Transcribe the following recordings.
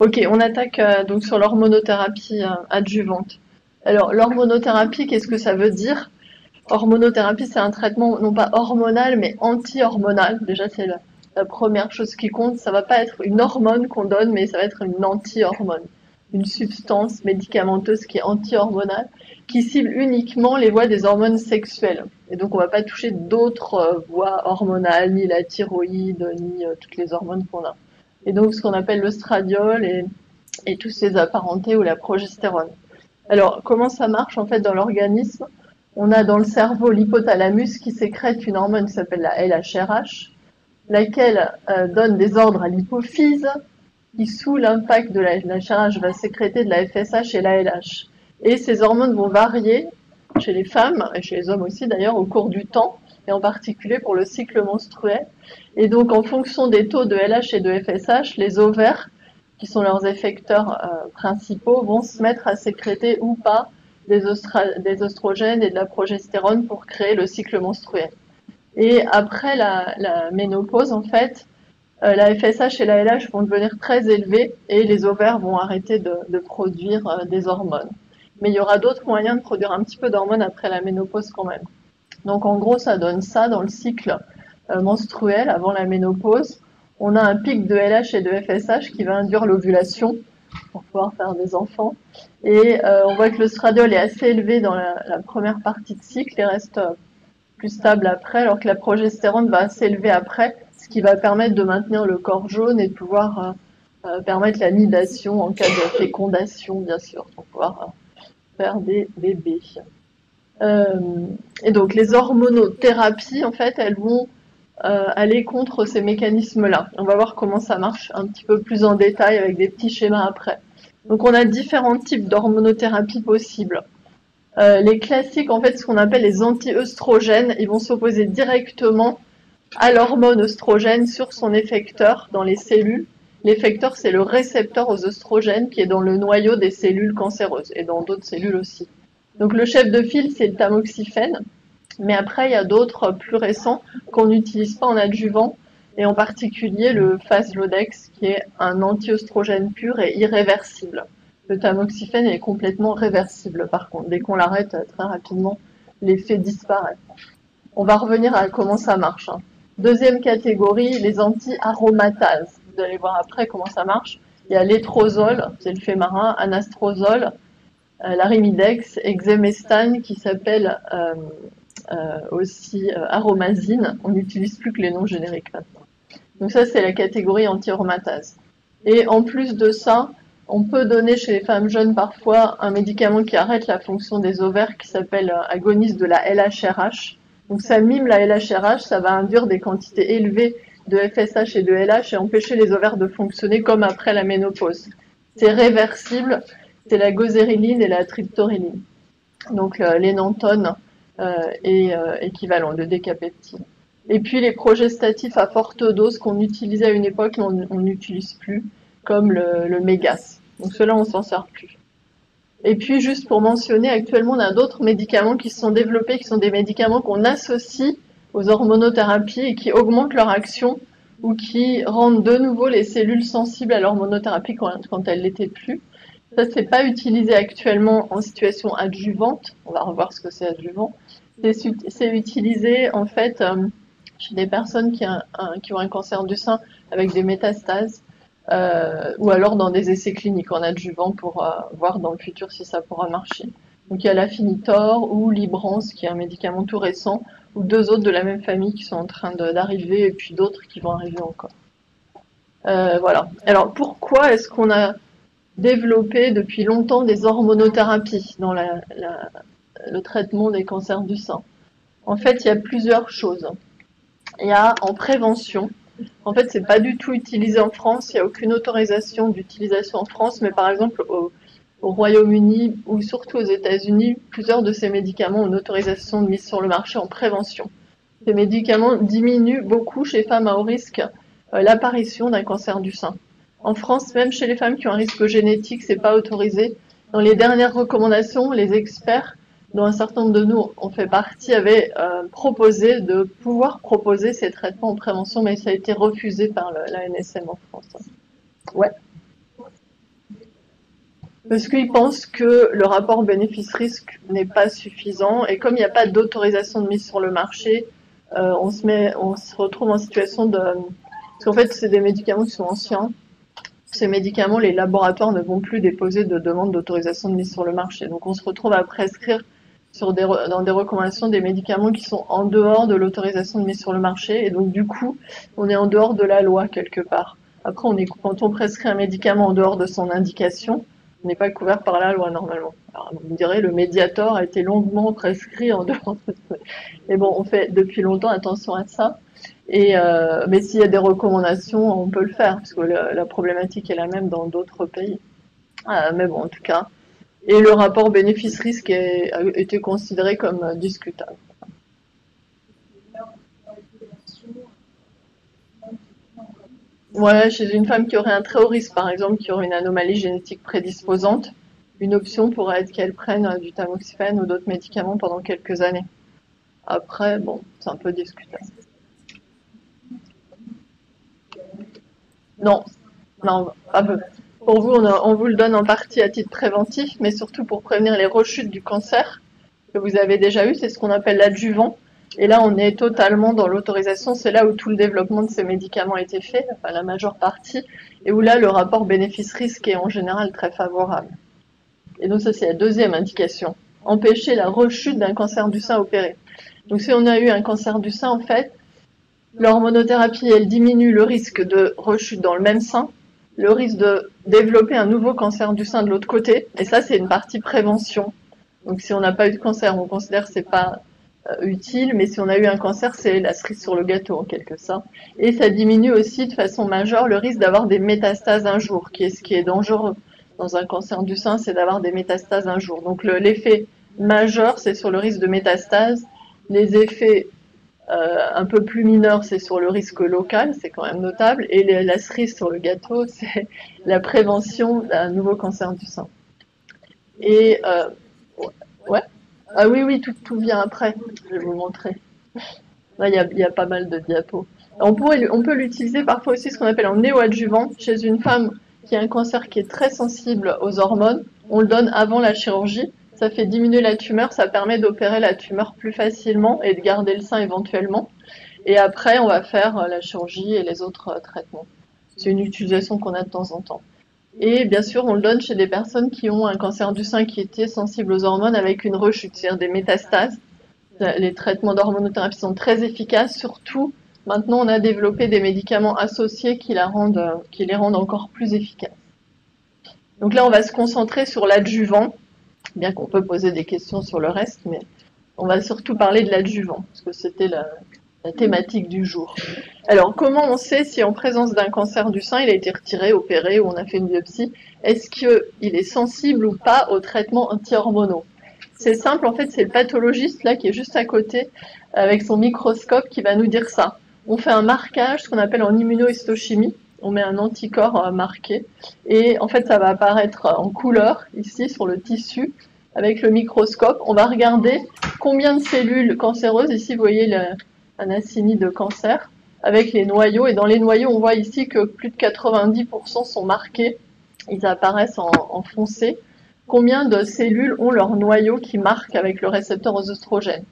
Ok, on attaque donc sur l'hormonothérapie adjuvante. Alors, l'hormonothérapie, qu'est-ce que ça veut dire? Hormonothérapie, c'est un traitement non pas hormonal, mais anti-hormonal. Déjà, c'est la première chose qui compte. Ça va pas être une hormone qu'on donne, mais ça va être une anti-hormone. Une substance médicamenteuse qui est anti-hormonale, qui cible uniquement les voies des hormones sexuelles. Et donc, on va pas toucher d'autres voies hormonales, ni la thyroïde, ni toutes les hormones qu'on a. Et donc, ce qu'on appelle l'estradiol et tous ses apparentés ou la progestérone. Alors, comment ça marche en fait dans l'organisme? On a dans le cerveau l'hypothalamus qui sécrète une hormone qui s'appelle la LHRH, laquelle donne des ordres à l'hypophyse, qui sous l'impact de la LHRH va sécréter de la FSH et la LH. Et ces hormones vont varier chez les femmes, et chez les hommes aussi d'ailleurs, au cours du temps, et en particulier pour le cycle menstruel. Et donc en fonction des taux de LH et de FSH, les ovaires, qui sont leurs effecteurs principaux, vont se mettre à sécréter ou pas des oestrogènes et de la progestérone pour créer le cycle menstruel. Et après la ménopause, en fait, la FSH et la LH vont devenir très élevées et les ovaires vont arrêter de produire des hormones. Mais il y aura d'autres moyens de produire un petit peu d'hormones après la ménopause quand même. Donc en gros, ça donne ça dans le cycle menstruel avant la ménopause. On a un pic de LH et de FSH qui va induire l'ovulation pour pouvoir faire des enfants. Et on voit que le estradiol est assez élevé dans la première partie de cycle et reste plus stable après, alors que la progestérone va s'élever après, ce qui va permettre de maintenir le corps jaune et de pouvoir permettre la nidation en cas de fécondation, bien sûr, pour pouvoir faire des bébés. Et donc les hormonothérapies, en fait, elles vont aller contre ces mécanismes-là. On va voir comment ça marche un petit peu plus en détail avec des petits schémas après. Donc on a différents types d'hormonothérapie possibles. Les classiques, en fait, ce qu'on appelle les anti-œstrogènes, ils vont s'opposer directement à l'hormone œstrogène sur son effecteur dans les cellules. L'effecteur, c'est le récepteur aux œstrogènes qui est dans le noyau des cellules cancéreuses et dans d'autres cellules aussi. Donc le chef de file, c'est le tamoxifène, mais après, il y a d'autres plus récents qu'on n'utilise pas en adjuvant, et en particulier le faslodex, qui est un anti-œstrogène pur et irréversible. Le tamoxifène est complètement réversible, par contre. Dès qu'on l'arrête très rapidement, l'effet disparaît. On va revenir à comment ça marche. Deuxième catégorie, les anti-aromatases. Vous allez voir après comment ça marche. Il y a létrozole, c'est le fémarin, anastrozole, l'arimidex, exemestane qui s'appelle aussi aromasine. On n'utilise plus que les noms génériques maintenant. Donc ça, c'est la catégorie anti-aromatase. Et en plus de ça, on peut donner chez les femmes jeunes parfois un médicament qui arrête la fonction des ovaires qui s'appelle agoniste de la LHRH. Donc ça mime la LHRH, ça va induire des quantités élevées de FSH et de LH et empêcher les ovaires de fonctionner comme après la ménopause. C'est réversible. C'est la goséréline et la triptoréline, donc les nantone et équivalent de décapeptine. Et puis les progestatifs à forte dose qu'on utilisait à une époque, mais on n'utilise plus, comme le mégas. Donc cela, on s'en sert plus. Et puis juste pour mentionner, actuellement, on a d'autres médicaments qui se sont développés, qui sont des médicaments qu'on associe aux hormonothérapies et qui augmentent leur action ou qui rendent de nouveau les cellules sensibles à l'hormonothérapie quand elles ne l'étaient plus. Ça, c'est pas utilisé actuellement en situation adjuvante. On va revoir ce que c'est adjuvant. C'est utilisé, en fait, chez des personnes qui ont un cancer du sein avec des métastases, ou alors dans des essais cliniques en adjuvant pour voir dans le futur si ça pourra marcher. Donc, il y a l'Affinitor ou l'Ibrance, qui est un médicament tout récent, ou deux autres de la même famille qui sont en train d'arriver, et puis d'autres qui vont arriver encore. Voilà. Alors, pourquoi est-ce qu'on a développer depuis longtemps des hormonothérapies dans le traitement des cancers du sein? En fait, il y a plusieurs choses. Il y a en prévention. En fait, c'est pas du tout utilisé en France. Il n'y a aucune autorisation d'utilisation en France. Mais par exemple, au Royaume-Uni ou surtout aux États-Unis, plusieurs de ces médicaments ont une autorisation de mise sur le marché en prévention. Ces médicaments diminuent beaucoup chez femmes à haut risque l'apparition d'un cancer du sein. En France, même chez les femmes qui ont un risque génétique, c'est pas autorisé. Dans les dernières recommandations, les experts, dont un certain nombre de nous ont fait partie, avaient proposé de pouvoir proposer ces traitements en prévention, mais ça a été refusé par la NSM en France. Ouais. parce qu'ils pensent que le rapport bénéfice-risque n'est pas suffisant, et comme il n'y a pas d'autorisation de mise sur le marché, on se retrouve en situation de... Parce qu'en fait, c'est des médicaments qui sont anciens. Ces médicaments, les laboratoires ne vont plus déposer de demande d'autorisation de mise sur le marché. Donc on se retrouve à prescrire dans des recommandations des médicaments qui sont en dehors de l'autorisation de mise sur le marché. Et donc du coup, on est en dehors de la loi quelque part. Après, quand on prescrit un médicament en dehors de son indication, on n'est pas couvert par la loi normalement. Alors, vous me direz, le Mediator a été longuement prescrit en dehors de... Mais bon, on fait depuis longtemps attention à ça. Et mais s'il y a des recommandations, on peut le faire, parce que la problématique est la même dans d'autres pays. Mais bon, en tout cas. Et le rapport bénéfice-risque a été considéré comme discutable. Voilà, chez une femme qui aurait un très haut risque, par exemple, qui aurait une anomalie génétique prédisposante, une option pourrait être qu'elle prenne du tamoxifène ou d'autres médicaments pendant quelques années. Après, bon, c'est un peu discutable. Non, non, pas peu. Pour vous, on vous le donne en partie à titre préventif, mais surtout pour prévenir les rechutes du cancer que vous avez déjà eu. C'est ce qu'on appelle l'adjuvant. Et là, on est totalement dans l'autorisation. C'est là où tout le développement de ces médicaments a été fait, enfin la majeure partie, et où là, le rapport bénéfice-risque est en général très favorable. Et donc ça, c'est la deuxième indication. Empêcher la rechute d'un cancer du sein opéré. Donc si on a eu un cancer du sein, en fait, l'hormonothérapie, elle diminue le risque de rechute dans le même sein, le risque de développer un nouveau cancer du sein de l'autre côté, et ça, c'est une partie prévention. Donc si on n'a pas eu de cancer, on considère que c'est pas utile, mais si on a eu un cancer, c'est la cerise sur le gâteau, en quelque sorte. Et ça diminue aussi, de façon majeure, le risque d'avoir des métastases un jour, qui est ce qui est dangereux dans un cancer du sein, c'est d'avoir des métastases un jour. Donc l'effet majeur, c'est sur le risque de métastases. Les effets un peu plus mineur, c'est sur le risque local, c'est quand même notable. Et la cerise sur le gâteau, c'est la prévention d'un nouveau cancer du sein. Et ouais. Ah oui, tout vient après. Je vais vous montrer. Là, il y a pas mal de diapos. On peut l'utiliser parfois aussi ce qu'on appelle en néoadjuvant chez une femme qui a un cancer qui est très sensible aux hormones. On le donne avant la chirurgie. Ça fait diminuer la tumeur, ça permet d'opérer la tumeur plus facilement et de garder le sein éventuellement. Et après, on va faire la chirurgie et les autres traitements. C'est une utilisation qu'on a de temps en temps. Et bien sûr, on le donne chez des personnes qui ont un cancer du sein qui était sensible aux hormones avec une rechute, c'est-à-dire des métastases. Les traitements d'hormonothérapie sont très efficaces, surtout maintenant on a développé des médicaments associés qui les rendent encore plus efficaces. Donc là, on va se concentrer sur l'adjuvant. Bien qu'on peut poser des questions sur le reste, mais on va surtout parler de l'adjuvant, parce que c'était la thématique du jour. Alors, comment on sait si en présence d'un cancer du sein, il a été retiré, opéré, ou on a fait une biopsie, est-ce qu'il est sensible ou pas aux traitements antihormonaux? C'est simple, en fait, c'est le pathologiste, là, qui est juste à côté, avec son microscope, qui va nous dire ça. On fait un marquage, ce qu'on appelle en immunohistochimie. On met un anticorps marqué et en fait ça va apparaître en couleur ici sur le tissu avec le microscope. On va regarder combien de cellules cancéreuses, ici vous voyez un assigné de cancer avec les noyaux, et dans les noyaux on voit ici que plus de 90% sont marqués, ils apparaissent en foncé. Combien de cellules ont leur noyau qui marque avec le récepteur aux oestrogènes?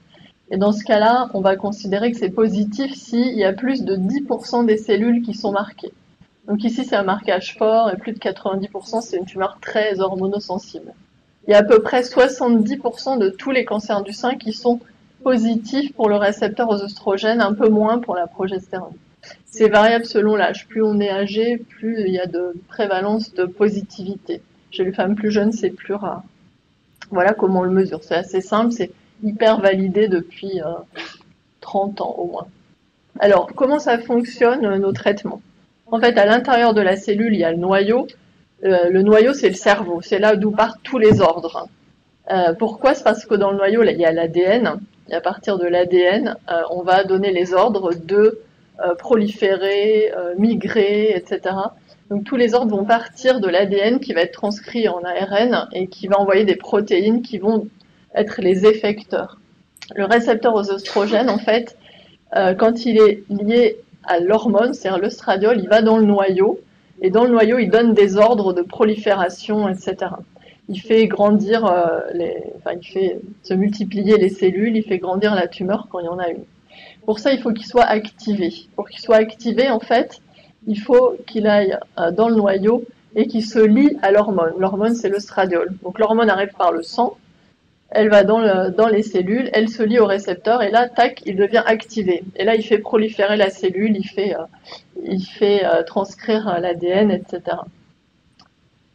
Et dans ce cas-là, on va considérer que c'est positif s'il y a plus de 10% des cellules qui sont marquées. Donc ici, c'est un marquage fort, et plus de 90%, c'est une tumeur très hormonosensible. Il y a à peu près 70% de tous les cancers du sein qui sont positifs pour le récepteur aux oestrogènes, un peu moins pour la progestérone. C'est variable selon l'âge. Plus on est âgé, plus il y a de prévalence de positivité. Chez les femmes plus jeunes, c'est plus rare. Voilà comment on le mesure. C'est assez simple, c'est hyper validé depuis 30 ans au moins. Alors, comment ça fonctionne, nos traitements ? En fait, à l'intérieur de la cellule, il y a le noyau. Le noyau, c'est le cerveau. C'est là d'où partent tous les ordres. Pourquoi? C'est parce que dans le noyau, là, il y a l'ADN. Et à partir de l'ADN, on va donner les ordres de proliférer, migrer, etc. Donc, tous les ordres vont partir de l'ADN qui va être transcrit en ARN et qui va envoyer des protéines qui vont être les effecteurs. Le récepteur aux oestrogènes, en fait, quand il est lié à l'hormone, c'est-à-dire l'estradiol, il va dans le noyau, et dans le noyau, il donne des ordres de prolifération, etc. il fait grandir, il fait se multiplier les cellules, il fait grandir la tumeur quand il y en a une. Pour ça, il faut qu'il soit activé. Pour qu'il soit activé, en fait, il faut qu'il aille dans le noyau et qu'il se lie à l'hormone. L'hormone, c'est l'estradiol. Donc l'hormone arrive par le sang, elle va dans les cellules, elle se lie au récepteur, et là, tac, il devient activé. Et là, il fait proliférer la cellule, il fait transcrire l'ADN, etc.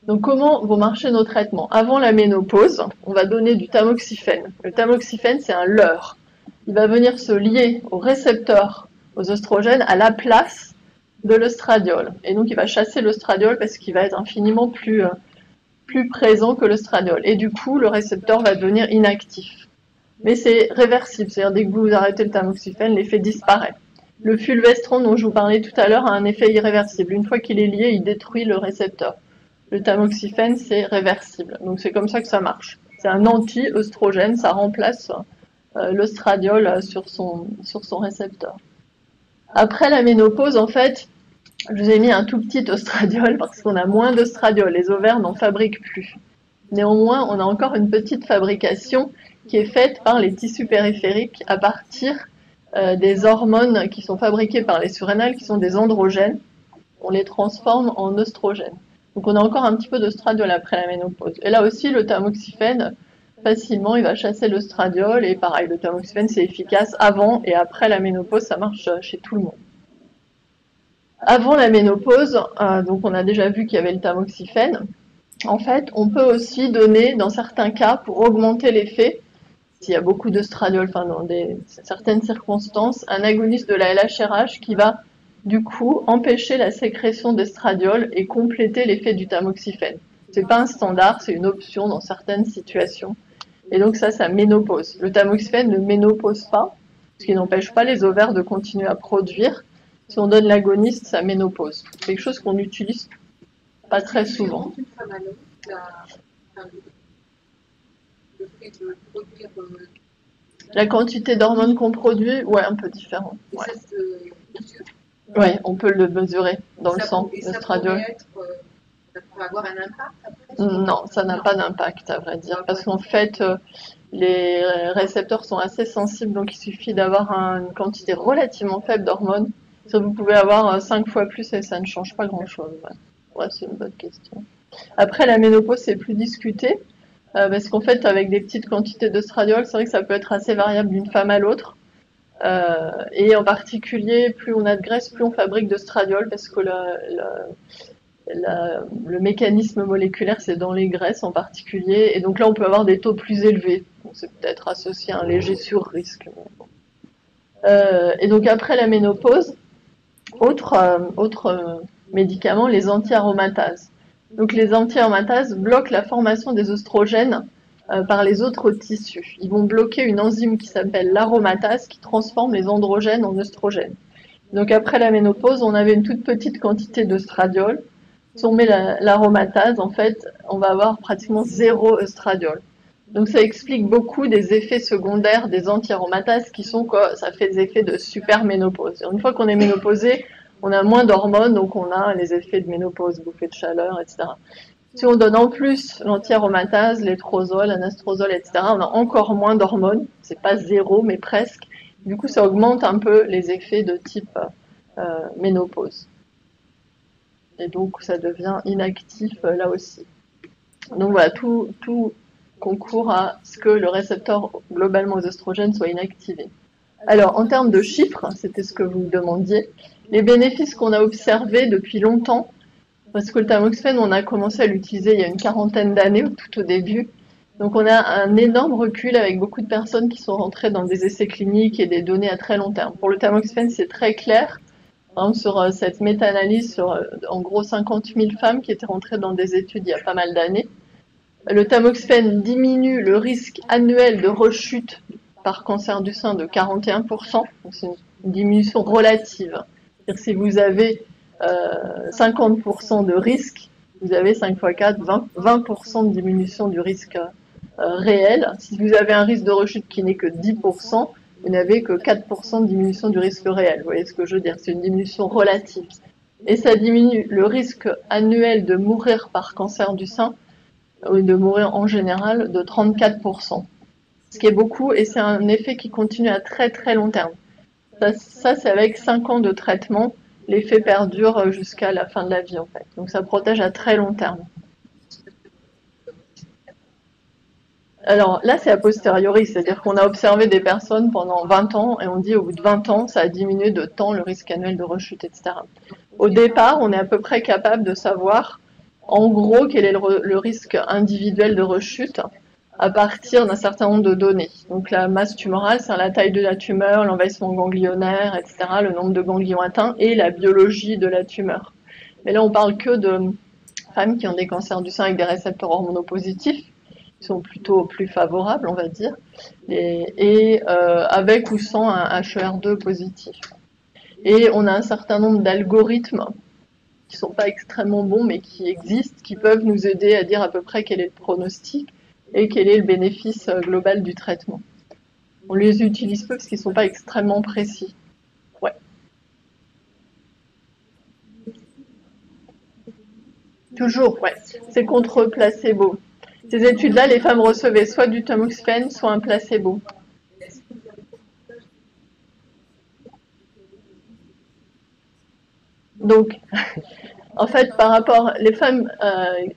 Donc comment vont marcher nos traitements? Avant la ménopause, on va donner du tamoxifène. Le tamoxifène, c'est un leurre. Il va venir se lier au récepteur, aux oestrogènes, à la place de l'estradiol. Et donc, il va chasser l'estradiol parce qu'il va être infiniment plus présent que l'estradiol. Et du coup, le récepteur va devenir inactif. Mais c'est réversible, c'est-à-dire dès que vous arrêtez le tamoxifène, l'effet disparaît. Le fulvestrant dont je vous parlais tout à l'heure a un effet irréversible. Une fois qu'il est lié, il détruit le récepteur. Le tamoxifène, c'est réversible. Donc, c'est comme ça que ça marche. C'est un anti-oestrogène, ça remplace l'estradiol sur son récepteur. Après la ménopause, en fait, je vous ai mis un tout petit oestradiol parce qu'on a moins d'oestradiol. Les ovaires n'en fabriquent plus. Néanmoins, on a encore une petite fabrication qui est faite par les tissus périphériques à partir des hormones qui sont fabriquées par les surrénales, qui sont des androgènes. On les transforme en oestrogènes. Donc on a encore un petit peu d'oestradiol après la ménopause. Et là aussi, le tamoxifène, facilement, il va chasser l'estradiol. Et pareil, le tamoxifène, c'est efficace avant et après la ménopause, ça marche chez tout le monde. Avant la ménopause, donc on a déjà vu qu'il y avait le tamoxifène. En fait, on peut aussi donner, dans certains cas, pour augmenter l'effet, s'il y a beaucoup d'oestradiol, enfin dans certaines circonstances, un agoniste de la LHRH qui va du coup empêcher la sécrétion d'estradiol et compléter l'effet du tamoxifène. C'est pas un standard, c'est une option dans certaines situations. Et donc ça ménopause. Le tamoxifène ne ménopause pas, ce qui n'empêche pas les ovaires de continuer à produire. Si on donne l'agoniste, ça ménopause. C'est quelque chose qu'on n'utilise pas très souvent. La quantité d'hormones qu'on produit, ouais, un peu différent. Ouais. Oui, on peut le mesurer dans le sang, l'estradiol. Ça pourrait avoir un impact après? Non, ça n'a pas d'impact, à vrai dire, parce qu'en fait, les récepteurs sont assez sensibles, donc il suffit d'avoir une quantité relativement faible d'hormones. Vous pouvez avoir 5 fois plus et ça ne change pas grand-chose. Ouais, c'est une bonne question. Après, la ménopause, c'est plus discuté, parce qu'en fait, avec des petites quantités d'estradiol, c'est vrai que ça peut être assez variable d'une femme à l'autre. Et en particulier, plus on a de graisse, plus on fabrique d'estradiol, parce que le mécanisme moléculaire, c'est dans les graisses en particulier. Et donc là, on peut avoir des taux plus élevés. C'est peut-être associé à un léger surrisque. Et donc après la ménopause, autre médicament, les antiaromatases. Donc les antiaromatases bloquent la formation des oestrogènes par les autres tissus. Ils vont bloquer une enzyme qui s'appelle l'aromatase qui transforme les androgènes en oestrogènes. Donc après la ménopause, on avait une toute petite quantité d'oestradiol. Si on met l'aromatase, en fait, on va avoir pratiquement zéro oestradiol. Donc ça explique beaucoup des effets secondaires des antiaromatases qui sont quoi, ça fait des effets de super ménopause. Une fois qu'on est ménopausé, on a moins d'hormones, donc on a les effets de ménopause, bouffée de chaleur, etc. Si on donne en plus l'antiaromatase, létrozole, anastrozole, etc., on a encore moins d'hormones. C'est pas zéro, mais presque. Du coup, ça augmente un peu les effets de type ménopause. Et donc, ça devient inactif là aussi. Donc voilà, tout concourt à ce que le récepteur globalement aux oestrogènes soit inactivé. Alors, en termes de chiffres, c'était ce que vous demandiez, les bénéfices qu'on a observés depuis longtemps. Parce que le tamoxifène, on a commencé à l'utiliser il y a une quarantaine d'années, tout au début. Donc on a un énorme recul avec beaucoup de personnes qui sont rentrées dans des essais cliniques et des données à très long terme. Pour le tamoxifène, c'est très clair, hein, sur cette méta-analyse, sur en gros 50 000 femmes qui étaient rentrées dans des études il y a pas mal d'années. Le tamoxifène diminue le risque annuel de rechute par cancer du sein de 41%. C'est une diminution relative. Si vous avez 50% de risque, vous avez 5 x 4, 20% de diminution du risque réel. Si vous avez un risque de rechute qui n'est que 10%, vous n'avez que 4% de diminution du risque réel. Vous voyez ce que je veux dire? C'est une diminution relative. Et ça diminue le risque annuel de mourir par cancer du sein de mourir en général de 34%, ce qui est beaucoup, et c'est un effet qui continue à très très long terme. Ça c'est avec 5 ans de traitement, l'effet perdure jusqu'à la fin de la vie en fait. Donc ça protège à très long terme. Alors là, c'est a posteriori, c'est-à-dire qu'on a observé des personnes pendant 20 ans et on dit au bout de 20 ans, ça a diminué de temps le risque annuel de rechute, etc. Au départ, on est à peu près capable de savoir en gros quel est le risque individuel de rechute à partir d'un certain nombre de données. Donc la masse tumorale, c'est la taille de la tumeur, l'envahissement ganglionnaire, etc., le nombre de ganglions atteints et la biologie de la tumeur. Mais là, on parle que de femmes qui ont des cancers du sein avec des récepteurs hormonopositifs, sont plutôt plus favorables, on va dire, et avec ou sans un HER2 positif. Et on a un certain nombre d'algorithmes qui ne sont pas extrêmement bons, mais qui existent, qui peuvent nous aider à dire à peu près quel est le pronostic et quel est le bénéfice global du traitement. On les utilise peu parce qu'ils ne sont pas extrêmement précis. Ouais. Toujours, ouais. C'est contre placebo. Ces études-là, les femmes recevaient soit du tamoxifène, soit un placebo. Donc, en fait, par rapport... Les femmes,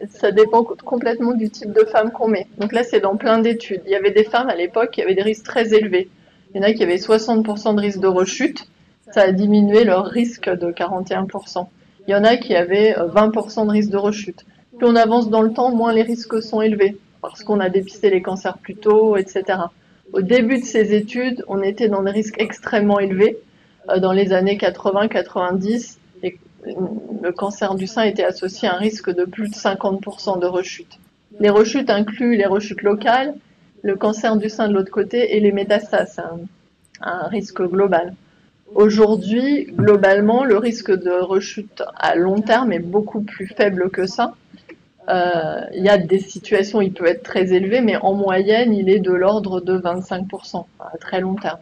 ça dépend complètement du type de femme qu'on met. Donc là, c'est dans plein d'études. Il y avait des femmes à l'époque qui avaient des risques très élevés. Il y en a qui avaient 60% de risque de rechute. Ça a diminué leur risque de 41%. Il y en a qui avaient 20% de risque de rechute. Plus on avance dans le temps, moins les risques sont élevés, parce qu'on a dépisté les cancers plus tôt, etc. Au début de ces études, on était dans des risques extrêmement élevés. Dans les années 80-90, le cancer du sein était associé à un risque de plus de 50% de rechute. Les rechutes incluent les rechutes locales, le cancer du sein de l'autre côté et les métastases, un risque global. Aujourd'hui, globalement, le risque de rechute à long terme est beaucoup plus faible que ça. Il y a des situations où il peut être très élevé, mais en moyenne, il est de l'ordre de 25% à très long terme.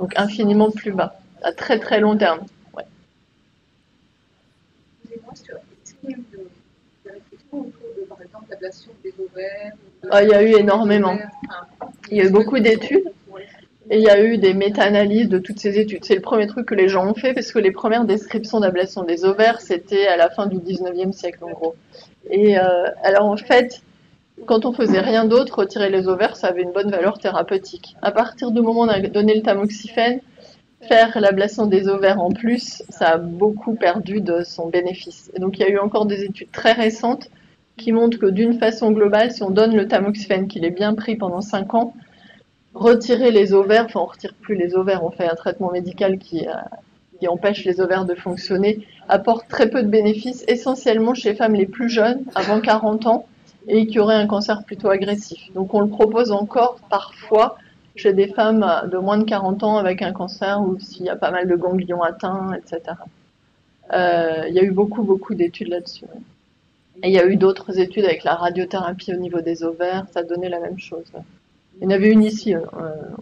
Donc infiniment plus bas, à très très long terme. Ouais. Il y a eu énormément. Il y a eu beaucoup d'études. Et il y a eu des méta-analyses de toutes ces études. C'est le premier truc que les gens ont fait, parce que les premières descriptions d'ablation des ovaires, c'était à la fin du 19e siècle, en gros. Et alors, en fait, quand on faisait rien d'autre, retirer les ovaires, ça avait une bonne valeur thérapeutique. À partir du moment où on a donné le tamoxifène, faire l'ablation des ovaires en plus, ça a beaucoup perdu de son bénéfice. Et donc, il y a eu encore des études très récentes qui montrent que d'une façon globale, si on donne le tamoxifène, qu'il est bien pris pendant 5 ans, retirer les ovaires, enfin on ne retire plus les ovaires, on fait un traitement médical qui empêche les ovaires de fonctionner, apporte très peu de bénéfices, essentiellement chez les femmes les plus jeunes, avant 40 ans, et qui auraient un cancer plutôt agressif. Donc on le propose encore parfois chez des femmes de moins de 40 ans avec un cancer ou s'il y a pas mal de ganglions atteints, etc. Il y a eu beaucoup d'études là-dessus. Et il y a eu d'autres études avec la radiothérapie au niveau des ovaires, ça donnait la même chose. Il y en avait une ici,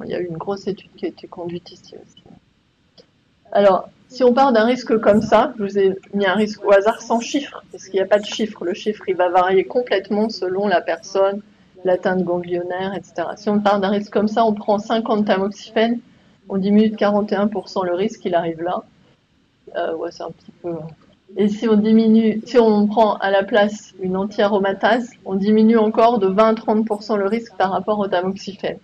il y a eu une grosse étude qui a été conduite ici aussi. Alors, si on part d'un risque comme ça, je vous ai mis un risque au hasard sans chiffre, parce qu'il n'y a pas de chiffre. Le chiffre, il va varier complètement selon la personne, l'atteinte ganglionnaire, etc. Si on part d'un risque comme ça, on prend 50 tamoxifène, on diminue de 41% le risque, il arrive là. Ouais, c'est un petit peu... Et si on prend à la place une antiaromatase, on diminue encore de 20 à 30% le risque par rapport au tamoxifène.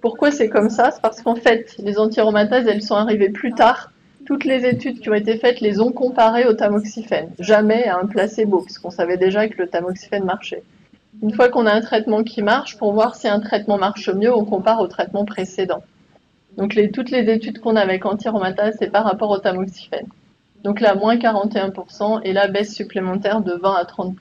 Pourquoi c'est comme ça? C'est parce qu'en fait, les antiaromatases, elles sont arrivées plus tard. Toutes les études qui ont été faites les ont comparées au tamoxifène, jamais à un placebo, puisqu'on savait déjà que le tamoxifène marchait. Une fois qu'on a un traitement qui marche, pour voir si un traitement marche mieux, on compare au traitement précédent. Donc toutes les études qu'on a avec antiaromatase, c'est par rapport au tamoxifène. Donc là, moins 41% et la baisse supplémentaire de 20 à 30%.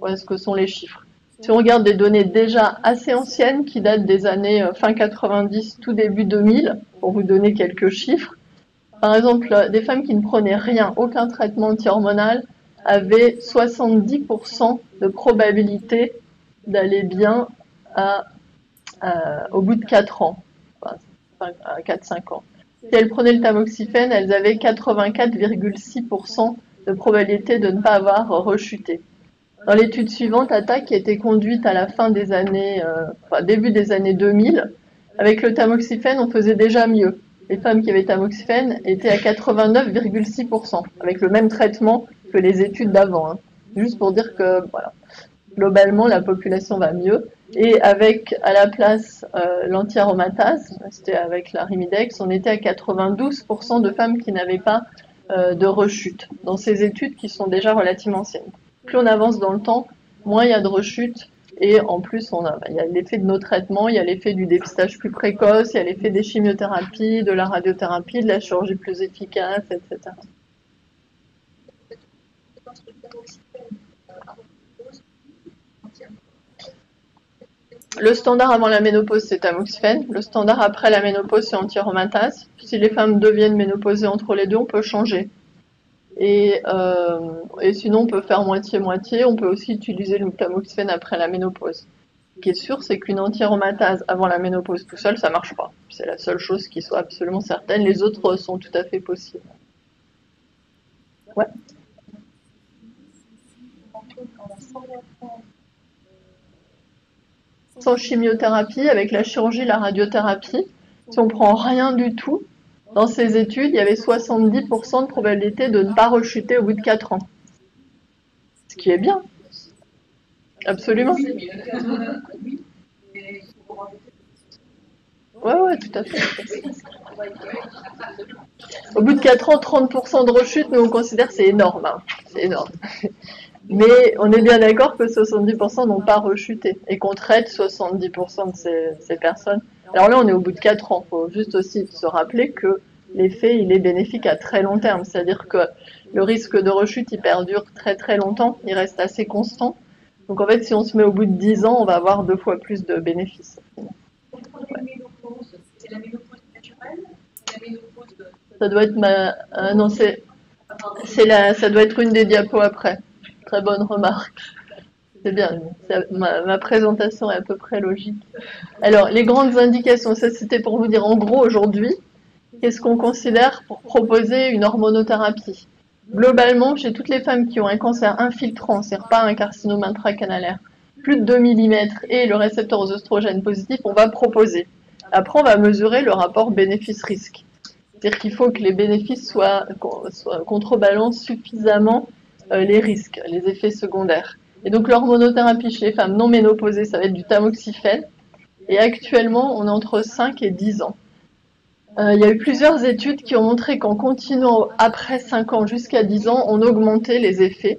Voilà ce que sont les chiffres. Si on regarde des données déjà assez anciennes, qui datent des années fin 90, tout début 2000, pour vous donner quelques chiffres, par exemple, des femmes qui ne prenaient rien, aucun traitement antihormonal, avaient 70% de probabilité d'aller bien au bout de 4 ans, enfin, 4-5 ans. Si elles prenaient le tamoxifène, elles avaient 84,6% de probabilité de ne pas avoir rechuté. Dans l'étude suivante, ATAC, qui a été conduite à la fin des années, début des années 2000, avec le tamoxifène, on faisait déjà mieux. Les femmes qui avaient tamoxifène étaient à 89,6%, avec le même traitement que les études d'avant. Hein. Juste pour dire que, voilà, globalement, la population va mieux. Et avec, à la place, l'antiaromatase, c'était avec la rimidex, on était à 92% de femmes qui n'avaient pas de rechute, dans ces études qui sont déjà relativement anciennes. Plus on avance dans le temps, moins il y a de rechutes. Et en plus, il y a l'effet de nos traitements, il y a l'effet du dépistage plus précoce, il y a l'effet des chimiothérapies, de la radiothérapie, de la chirurgie plus efficace, etc. Le standard avant la ménopause, c'est tamoxifène. Le standard après la ménopause, c'est antiaromatase. Si les femmes deviennent ménopausées entre les deux, on peut changer. Et sinon, on peut faire moitié-moitié. On peut aussi utiliser le tamoxifène après la ménopause. Ce qui est sûr, c'est qu'une antiaromatase avant la ménopause tout seul, ça marche pas. C'est la seule chose qui soit absolument certaine. Les autres sont tout à fait possibles. Ouais. Sans chimiothérapie, avec la chirurgie, la radiothérapie, si on prend rien du tout, dans ces études, il y avait 70% de probabilité de ne pas rechuter au bout de 4 ans. Ce qui est bien. Absolument. Ouais, tout à fait. Au bout de 4 ans, 30% de rechute, nous on considère que c'est énorme. Hein. C'est énorme. Mais on est bien d'accord que 70% n'ont pas rechuté et qu'on traite 70% de ces personnes. Alors là, on est au bout de 4 ans. Il faut juste aussi se rappeler que l'effet, il est bénéfique à très long terme. C'est-à-dire que le risque de rechute, il perdure très très longtemps. Il reste assez constant. Donc en fait, si on se met au bout de 10 ans, on va avoir 2 fois plus de bénéfices. Ouais. C'est la ménopause naturelle, la ménopause de... Ça doit être non, ça doit être une des diapos après. Très bonne remarque. C'est bien, ma présentation est à peu près logique. Alors, les grandes indications, ça c'était pour vous dire en gros aujourd'hui, qu'est-ce qu'on considère pour proposer une hormonothérapie. Globalement, chez toutes les femmes qui ont un cancer infiltrant, c'est-à-dire pas un carcinome intracanalaire, plus de 2 mm et le récepteur aux oestrogènes positifs, on va proposer. Après, on va mesurer le rapport bénéfice-risque. C'est-à-dire qu'il faut que les bénéfices contrebalancent suffisamment les risques, les effets secondaires. Et donc l'hormonothérapie chez les femmes non ménopausées, ça va être du tamoxifène. Et actuellement, on est entre 5 et 10 ans. Il y a eu plusieurs études qui ont montré qu'en continuant après 5 ans jusqu'à 10 ans, on augmentait les effets.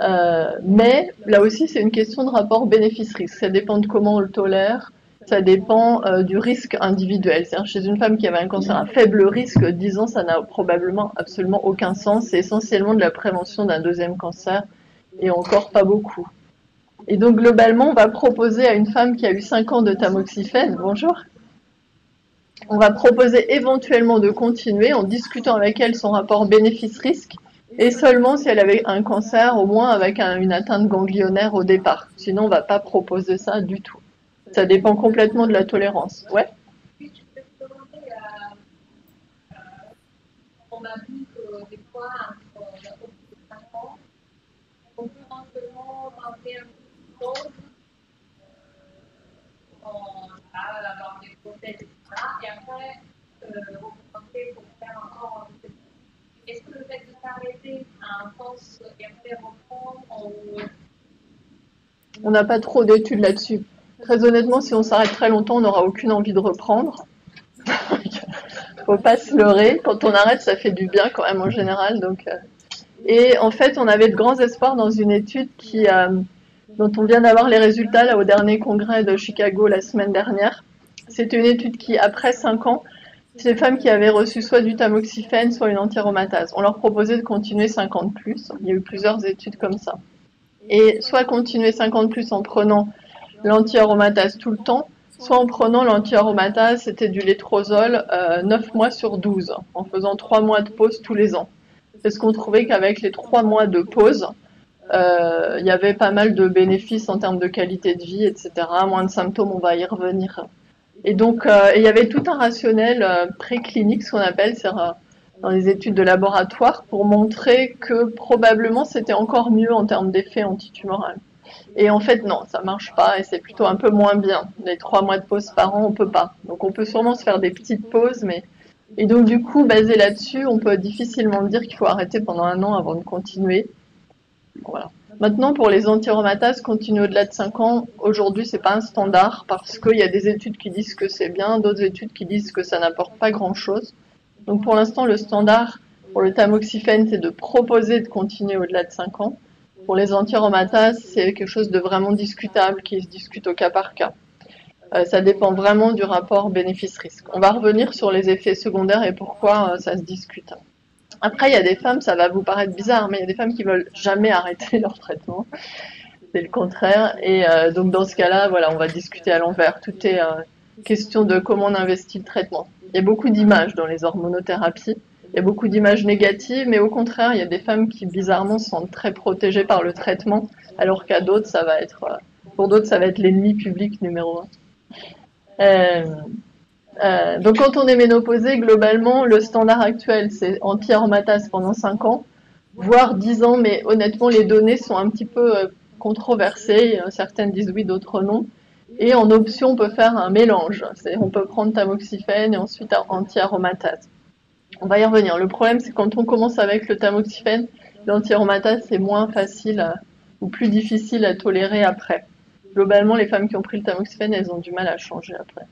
Mais là aussi, c'est une question de rapport bénéfice-risque. Ça dépend de comment on le tolère. Ça dépend du risque individuel. C'est-à-dire chez une femme qui avait un cancer à faible risque, 10 ans, ça n'a probablement absolument aucun sens. C'est essentiellement de la prévention d'un deuxième cancer et encore pas beaucoup. Et donc globalement, on va proposer à une femme qui a eu 5 ans de tamoxifène, bonjour, on va proposer éventuellement de continuer en discutant avec elle son rapport bénéfice-risque et seulement si elle avait un cancer, au moins avec une atteinte ganglionnaire au départ. Sinon, on ne va pas proposer ça du tout. Ça dépend complètement de la tolérance. Ouais. On a vu que des fois, on peut simplement rentrer un peu de choses, avoir des prothèses, etc. Et après, on peut rentrer pour faire encore. Est-ce que le fait de s'arrêter à un poste et après reprendre, on n'a pas trop d'études là-dessus. Très honnêtement, si on s'arrête très longtemps, on n'aura aucune envie de reprendre. Faut pas se leurrer. Quand on arrête, ça fait du bien quand même en général. Donc, et en fait, on avait de grands espoirs dans une étude dont on vient d'avoir les résultats là, au dernier congrès de Chicago la semaine dernière. C'était une étude qui, après 5 ans, les femmes qui avaient reçu soit du tamoxifène, soit une antiaromatase. On leur proposait de continuer 5 ans de plus. Il y a eu plusieurs études comme ça. Et soit continuer 5 ans de plus en prenant l'antiaromatase tout le temps, soit en prenant l'antiaromatase, c'était du létrozole 9 mois sur 12, en faisant 3 mois de pause tous les ans. C'est ce qu'on trouvait qu'avec les 3 mois de pause, il y avait pas mal de bénéfices en termes de qualité de vie, etc. Moins de symptômes, on va y revenir. Et donc, il y avait tout un rationnel préclinique, ce qu'on appelle, c'est dans les études de laboratoire pour montrer que probablement c'était encore mieux en termes d'effet antitumoral. Et en fait, non, ça marche pas et c'est plutôt un peu moins bien. Les 3 mois de pause par an, on peut pas. Donc on peut sûrement se faire des petites pauses, mais... Et donc du coup, basé là-dessus, on peut difficilement dire qu'il faut arrêter pendant 1 an avant de continuer. Voilà. Maintenant, pour les antiaromatases, continuer au-delà de 5 ans, aujourd'hui, c'est pas un standard parce qu'il y a des études qui disent que c'est bien, d'autres études qui disent que ça n'apporte pas grand-chose. Donc pour l'instant, le standard pour le tamoxifène, c'est de proposer de continuer au-delà de 5 ans. Pour les antiaromatases, c'est quelque chose de vraiment discutable qui se discute au cas par cas. Ça dépend vraiment du rapport bénéfice-risque. On va revenir sur les effets secondaires et pourquoi ça se discute. Après, il y a des femmes, ça va vous paraître bizarre, mais il y a des femmes qui veulent jamais arrêter leur traitement. C'est le contraire. Et donc, dans ce cas-là, voilà, on va discuter à l'envers. Tout est question de comment on investit le traitement. Il y a beaucoup d'images dans les hormonothérapies. Il y a beaucoup d'images négatives, mais au contraire, il y a des femmes qui, bizarrement, se sentent très protégées par le traitement, alors qu'à d'autres, ça va être... Pour d'autres, ça va être l'ennemi public numéro 1. Donc quand on est ménopausé, globalement, le standard actuel, c'est anti-aromatase pendant 5 ans, voire 10 ans, mais honnêtement, les données sont un petit peu controversées, certaines disent oui, d'autres non, et en option, on peut faire un mélange, on peut prendre tamoxifène et ensuite anti-aromatase. On va y revenir. Le problème, c'est quand on commence avec le tamoxifène, l'anti-aromatase, c'est moins facile ou plus difficile à tolérer après. Globalement, les femmes qui ont pris le tamoxifène, elles ont du mal à changer après,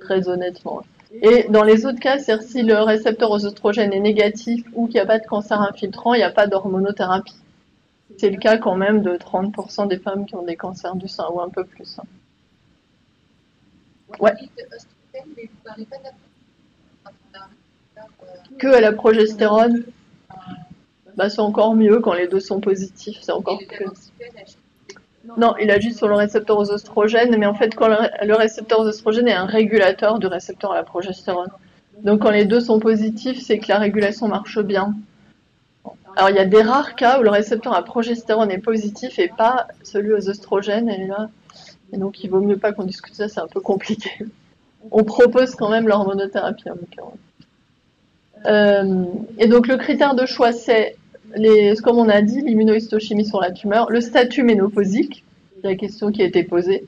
très honnêtement. Et dans les autres cas, c'est-à-dire si le récepteur aux oestrogènes est négatif ou qu'il n'y a pas de cancer infiltrant, il n'y a pas d'hormonothérapie. C'est le cas quand même de 30% des femmes qui ont des cancers du sein, ou un peu plus. Ouais. Que à la progestérone, bah, c'est encore mieux quand les deux sont positifs, c'est encore plus... Non, il agit sur le récepteur aux oestrogènes, mais en fait, quand le récepteur aux oestrogènes est un régulateur du récepteur à la progestérone. Donc, quand les deux sont positifs, c'est que la régulation marche bien. Alors, il y a des rares cas où le récepteur à la progestérone est positif et pas celui aux oestrogènes. Et donc, il vaut mieux pas qu'on discute ça, c'est un peu compliqué. On propose quand même l'hormonothérapie, en tout cas. Et donc, le critère de choix, c'est... comme on a dit, l'immunohistochimie sur la tumeur, le statut ménopausique, la question qui a été posée,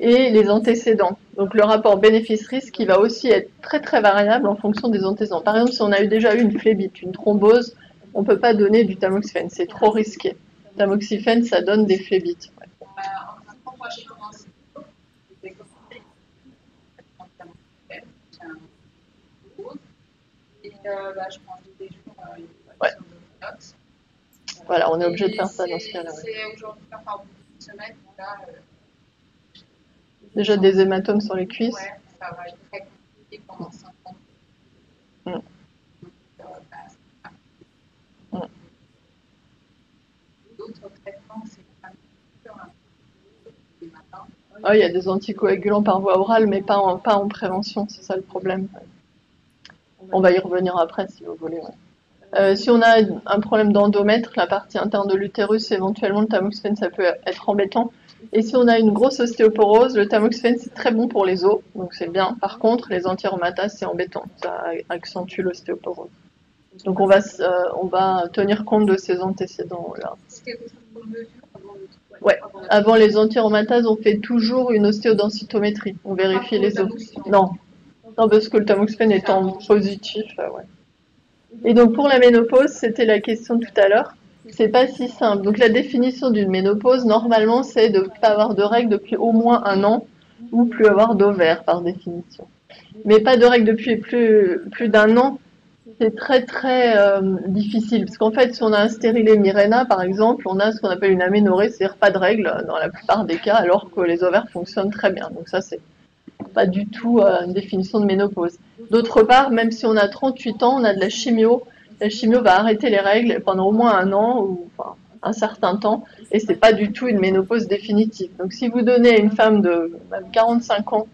et les antécédents. Donc le rapport bénéfice-risque qui va aussi être très très variable en fonction des antécédents. Par exemple, si on a déjà eu une phlébite, une thrombose, on ne peut pas donner du tamoxifène, c'est trop risqué. Tamoxifène, ça donne des phlébites. Ouais. Ouais. Voilà, on est obligé de faire ça dans ce cas-là. Déjà des hématomes sur les cuisses. Ouais, ça va être très compliqué pendant 5 ans. D'autres traitements, c'est pas mal. Il y a des anticoagulants par voie orale, mais pas en prévention, c'est ça le problème. On va y revenir après si vous voulez. Ouais. Si on a un problème d'endomètre, la partie interne de l'utérus, éventuellement le tamoxifène, ça peut être embêtant. Et si on a une grosse ostéoporose, le tamoxifène, c'est très bon pour les os, donc c'est bien. Par contre, les antiaromatases, c'est embêtant, ça accentue l'ostéoporose. Donc on va tenir compte de ces antécédents-là. Ouais. Avant les antiaromatases, on fait toujours une ostéodensitométrie, on vérifie les os. Non, non parce que le tamoxifène étant positif, ouais. Et donc pour la ménopause, c'était la question tout à l'heure, c'est pas si simple. Donc la définition d'une ménopause, normalement, c'est de ne pas avoir de règles depuis au moins 1 an ou plus avoir d'ovaires par définition. Mais pas de règles depuis plus d'1 an, c'est très très difficile. Parce qu'en fait, si on a un stérilet Mirena, par exemple, on a ce qu'on appelle une aménorrhée, c'est-à-dire pas de règles dans la plupart des cas, alors que les ovaires fonctionnent très bien. Donc ça, c'est pas du tout une définition de ménopause. D'autre part, même si on a 38 ans, on a de la chimio. La chimio va arrêter les règles pendant au moins 1 an ou enfin, un certain temps, et c'est pas du tout une ménopause définitive. Donc si vous donnez à une femme de même 45 ans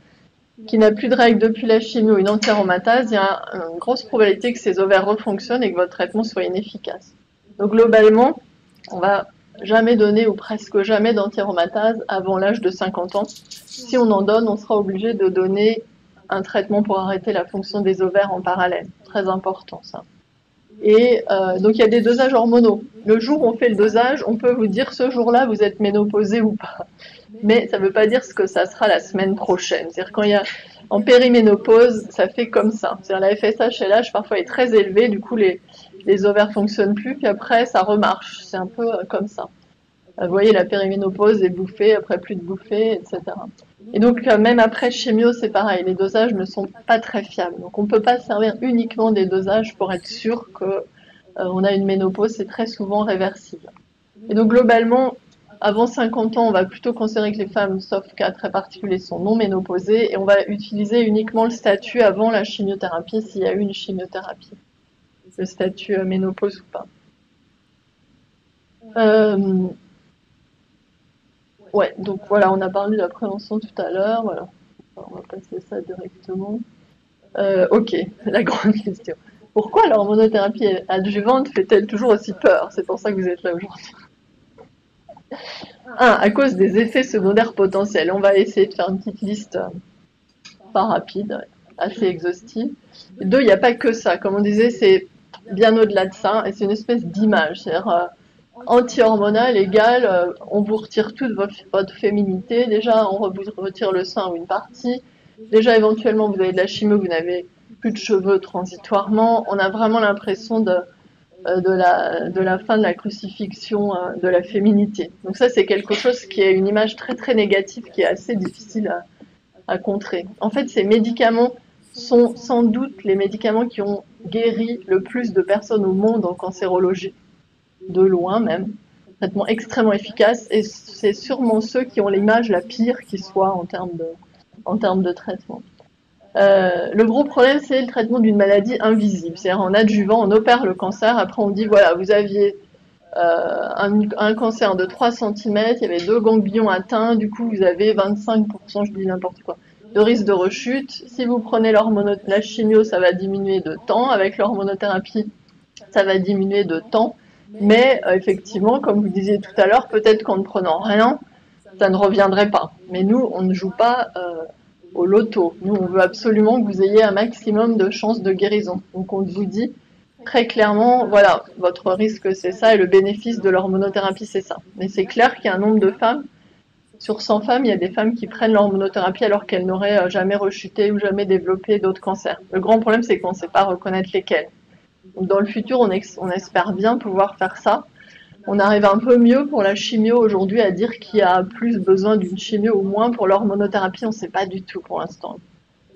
qui n'a plus de règles depuis la chimio une antiaromatase, il y a une grosse probabilité que ses ovaires refonctionnent et que votre traitement soit inefficace. Donc globalement, on va jamais donner ou presque jamais d'antiaromatase avant l'âge de 50 ans. Si on en donne, on sera obligé de donner un traitement pour arrêter la fonction des ovaires en parallèle. Très important, ça. Et donc, il y a des dosages hormonaux. Le jour où on fait le dosage, on peut vous dire ce jour-là, vous êtes ménopausé ou pas. Mais ça ne veut pas dire ce que ça sera la semaine prochaine. C'est-à-dire quand il y a en périménopause, ça fait comme ça. C'est-à-dire la FSH, LH, parfois est très élevée. Du coup, les ovaires ne fonctionnent plus. Puis après, ça remarche. C'est un peu comme ça. Vous voyez, la périménopause est bouffée, après plus de bouffée, etc. Et donc, même après chimio, c'est pareil. Les dosages ne sont pas très fiables. Donc, on ne peut pas servir uniquement des dosages pour être sûr qu'on a une ménopause. C'est très souvent réversible. Et donc, globalement, avant 50 ans, on va plutôt considérer que les femmes, sauf cas très particuliers, sont non ménopausées. Et on va utiliser uniquement le statut avant la chimiothérapie, s'il y a eu une chimiothérapie. Le statut ménopause ou pas. Ouais, donc voilà, on a parlé de la prévention tout à l'heure, voilà. Alors, on va passer ça directement. Ok, la grande question. Pourquoi la hormonothérapie adjuvante fait-elle toujours aussi peur? C'est pour ça que vous êtes là aujourd'hui. 1. À cause des effets secondaires potentiels. On va essayer de faire une petite liste pas rapide, assez exhaustive. 2. Il n'y a pas que ça. Comme on disait, c'est bien au-delà de ça, et c'est une espèce d'image. Anti-hormonal égale, on vous retire toute votre féminité, déjà on vous retire le sein ou une partie, déjà éventuellement vous avez de la chimio, vous n'avez plus de cheveux transitoirement, on a vraiment l'impression de la fin de la crucifixion de la féminité. Donc ça c'est quelque chose qui est une image très très négative qui est assez difficile à contrer. En fait ces médicaments sont sans doute les médicaments qui ont guéri le plus de personnes au monde en cancérologie. De loin même, traitement extrêmement efficace, et c'est sûrement ceux qui ont l'image la pire qui soit en termes de traitement. Le gros problème, c'est le traitement d'une maladie invisible, c'est-à-dire en adjuvant, on opère le cancer, après on dit, voilà, vous aviez un cancer de 3 cm, il y avait 2 ganglions atteints, du coup vous avez 25%, je dis n'importe quoi, de risque de rechute. Si vous prenez la chimio, ça va diminuer de temps, avec l'hormonothérapie, ça va diminuer de temps. Mais effectivement, comme vous disiez tout à l'heure, peut-être qu'en ne prenant rien, ça ne reviendrait pas. Mais nous, on ne joue pas au loto. Nous, on veut absolument que vous ayez un maximum de chances de guérison. Donc, on vous dit très clairement, voilà, votre risque, c'est ça, et le bénéfice de l'hormonothérapie, c'est ça. Mais c'est clair qu'il y a un nombre de femmes, sur 100 femmes, il y a des femmes qui prennent l'hormonothérapie alors qu'elles n'auraient jamais rechuté ou jamais développé d'autres cancers. Le grand problème, c'est qu'on ne sait pas reconnaître lesquelles. Dans le futur, on espère bien pouvoir faire ça. On arrive un peu mieux pour la chimio aujourd'hui à dire qu'il y a plus besoin d'une chimio ou moins. Pour l'hormonothérapie, on ne sait pas du tout pour l'instant.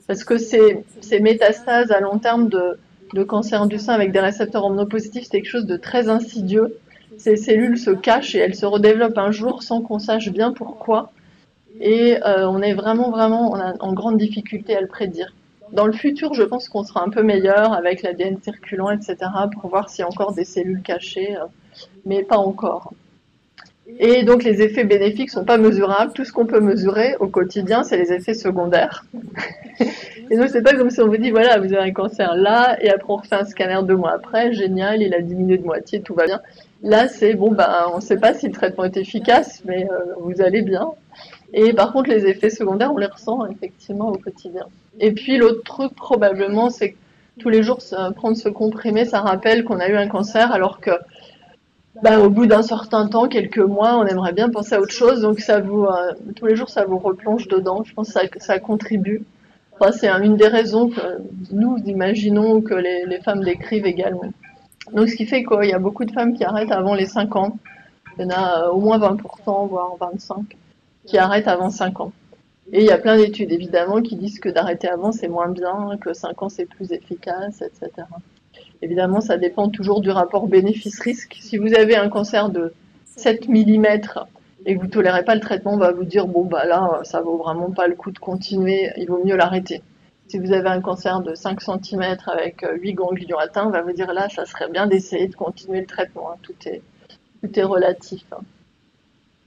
Parce que ces métastases à long terme de cancer du sein avec des récepteurs hormonopositifs, c'est quelque chose de très insidieux. Ces cellules se cachent et elles se redéveloppent un jour sans qu'on sache bien pourquoi. Et on est vraiment en grande difficulté à le prédire. Dans le futur, je pense qu'on sera un peu meilleur avec l'ADN circulant, etc., pour voir s'il y a encore des cellules cachées, mais pas encore. Et donc, les effets bénéfiques ne sont pas mesurables. Tout ce qu'on peut mesurer au quotidien, c'est les effets secondaires. Et donc, c'est pas comme si on vous dit, voilà, vous avez un cancer là, et après on refait un scanner 2 mois après, génial, il a diminué de moitié, tout va bien. Là, c'est, bon, ben, on ne sait pas si le traitement est efficace, mais vous allez bien. Et par contre, les effets secondaires, on les ressent effectivement au quotidien. Et puis l'autre truc probablement, c'est que tous les jours, prendre ce comprimé, ça rappelle qu'on a eu un cancer, alors que bah, au bout d'un certain temps, quelques mois, on aimerait bien penser à autre chose. Donc ça vous, tous les jours, ça vous replonge dedans. Je pense que ça contribue. Enfin, c'est une des raisons que nous imaginons que les femmes décrivent également. Donc ce qui fait qu'il y a beaucoup de femmes qui arrêtent avant les 5 ans. Il y en a au moins 20%, voire 25%. Qui arrêtent avant 5 ans. Et il y a plein d'études, évidemment, qui disent que d'arrêter avant, c'est moins bien, que 5 ans, c'est plus efficace, etc. Évidemment, ça dépend toujours du rapport bénéfice-risque. Si vous avez un cancer de 7 mm et que vous ne tolérez pas le traitement, on va vous dire, bon, bah là, ça ne vaut vraiment pas le coup de continuer, il vaut mieux l'arrêter. Si vous avez un cancer de 5 cm avec 8 ganglions atteints, on va vous dire, là, ça serait bien d'essayer de continuer le traitement. Tout est relatif.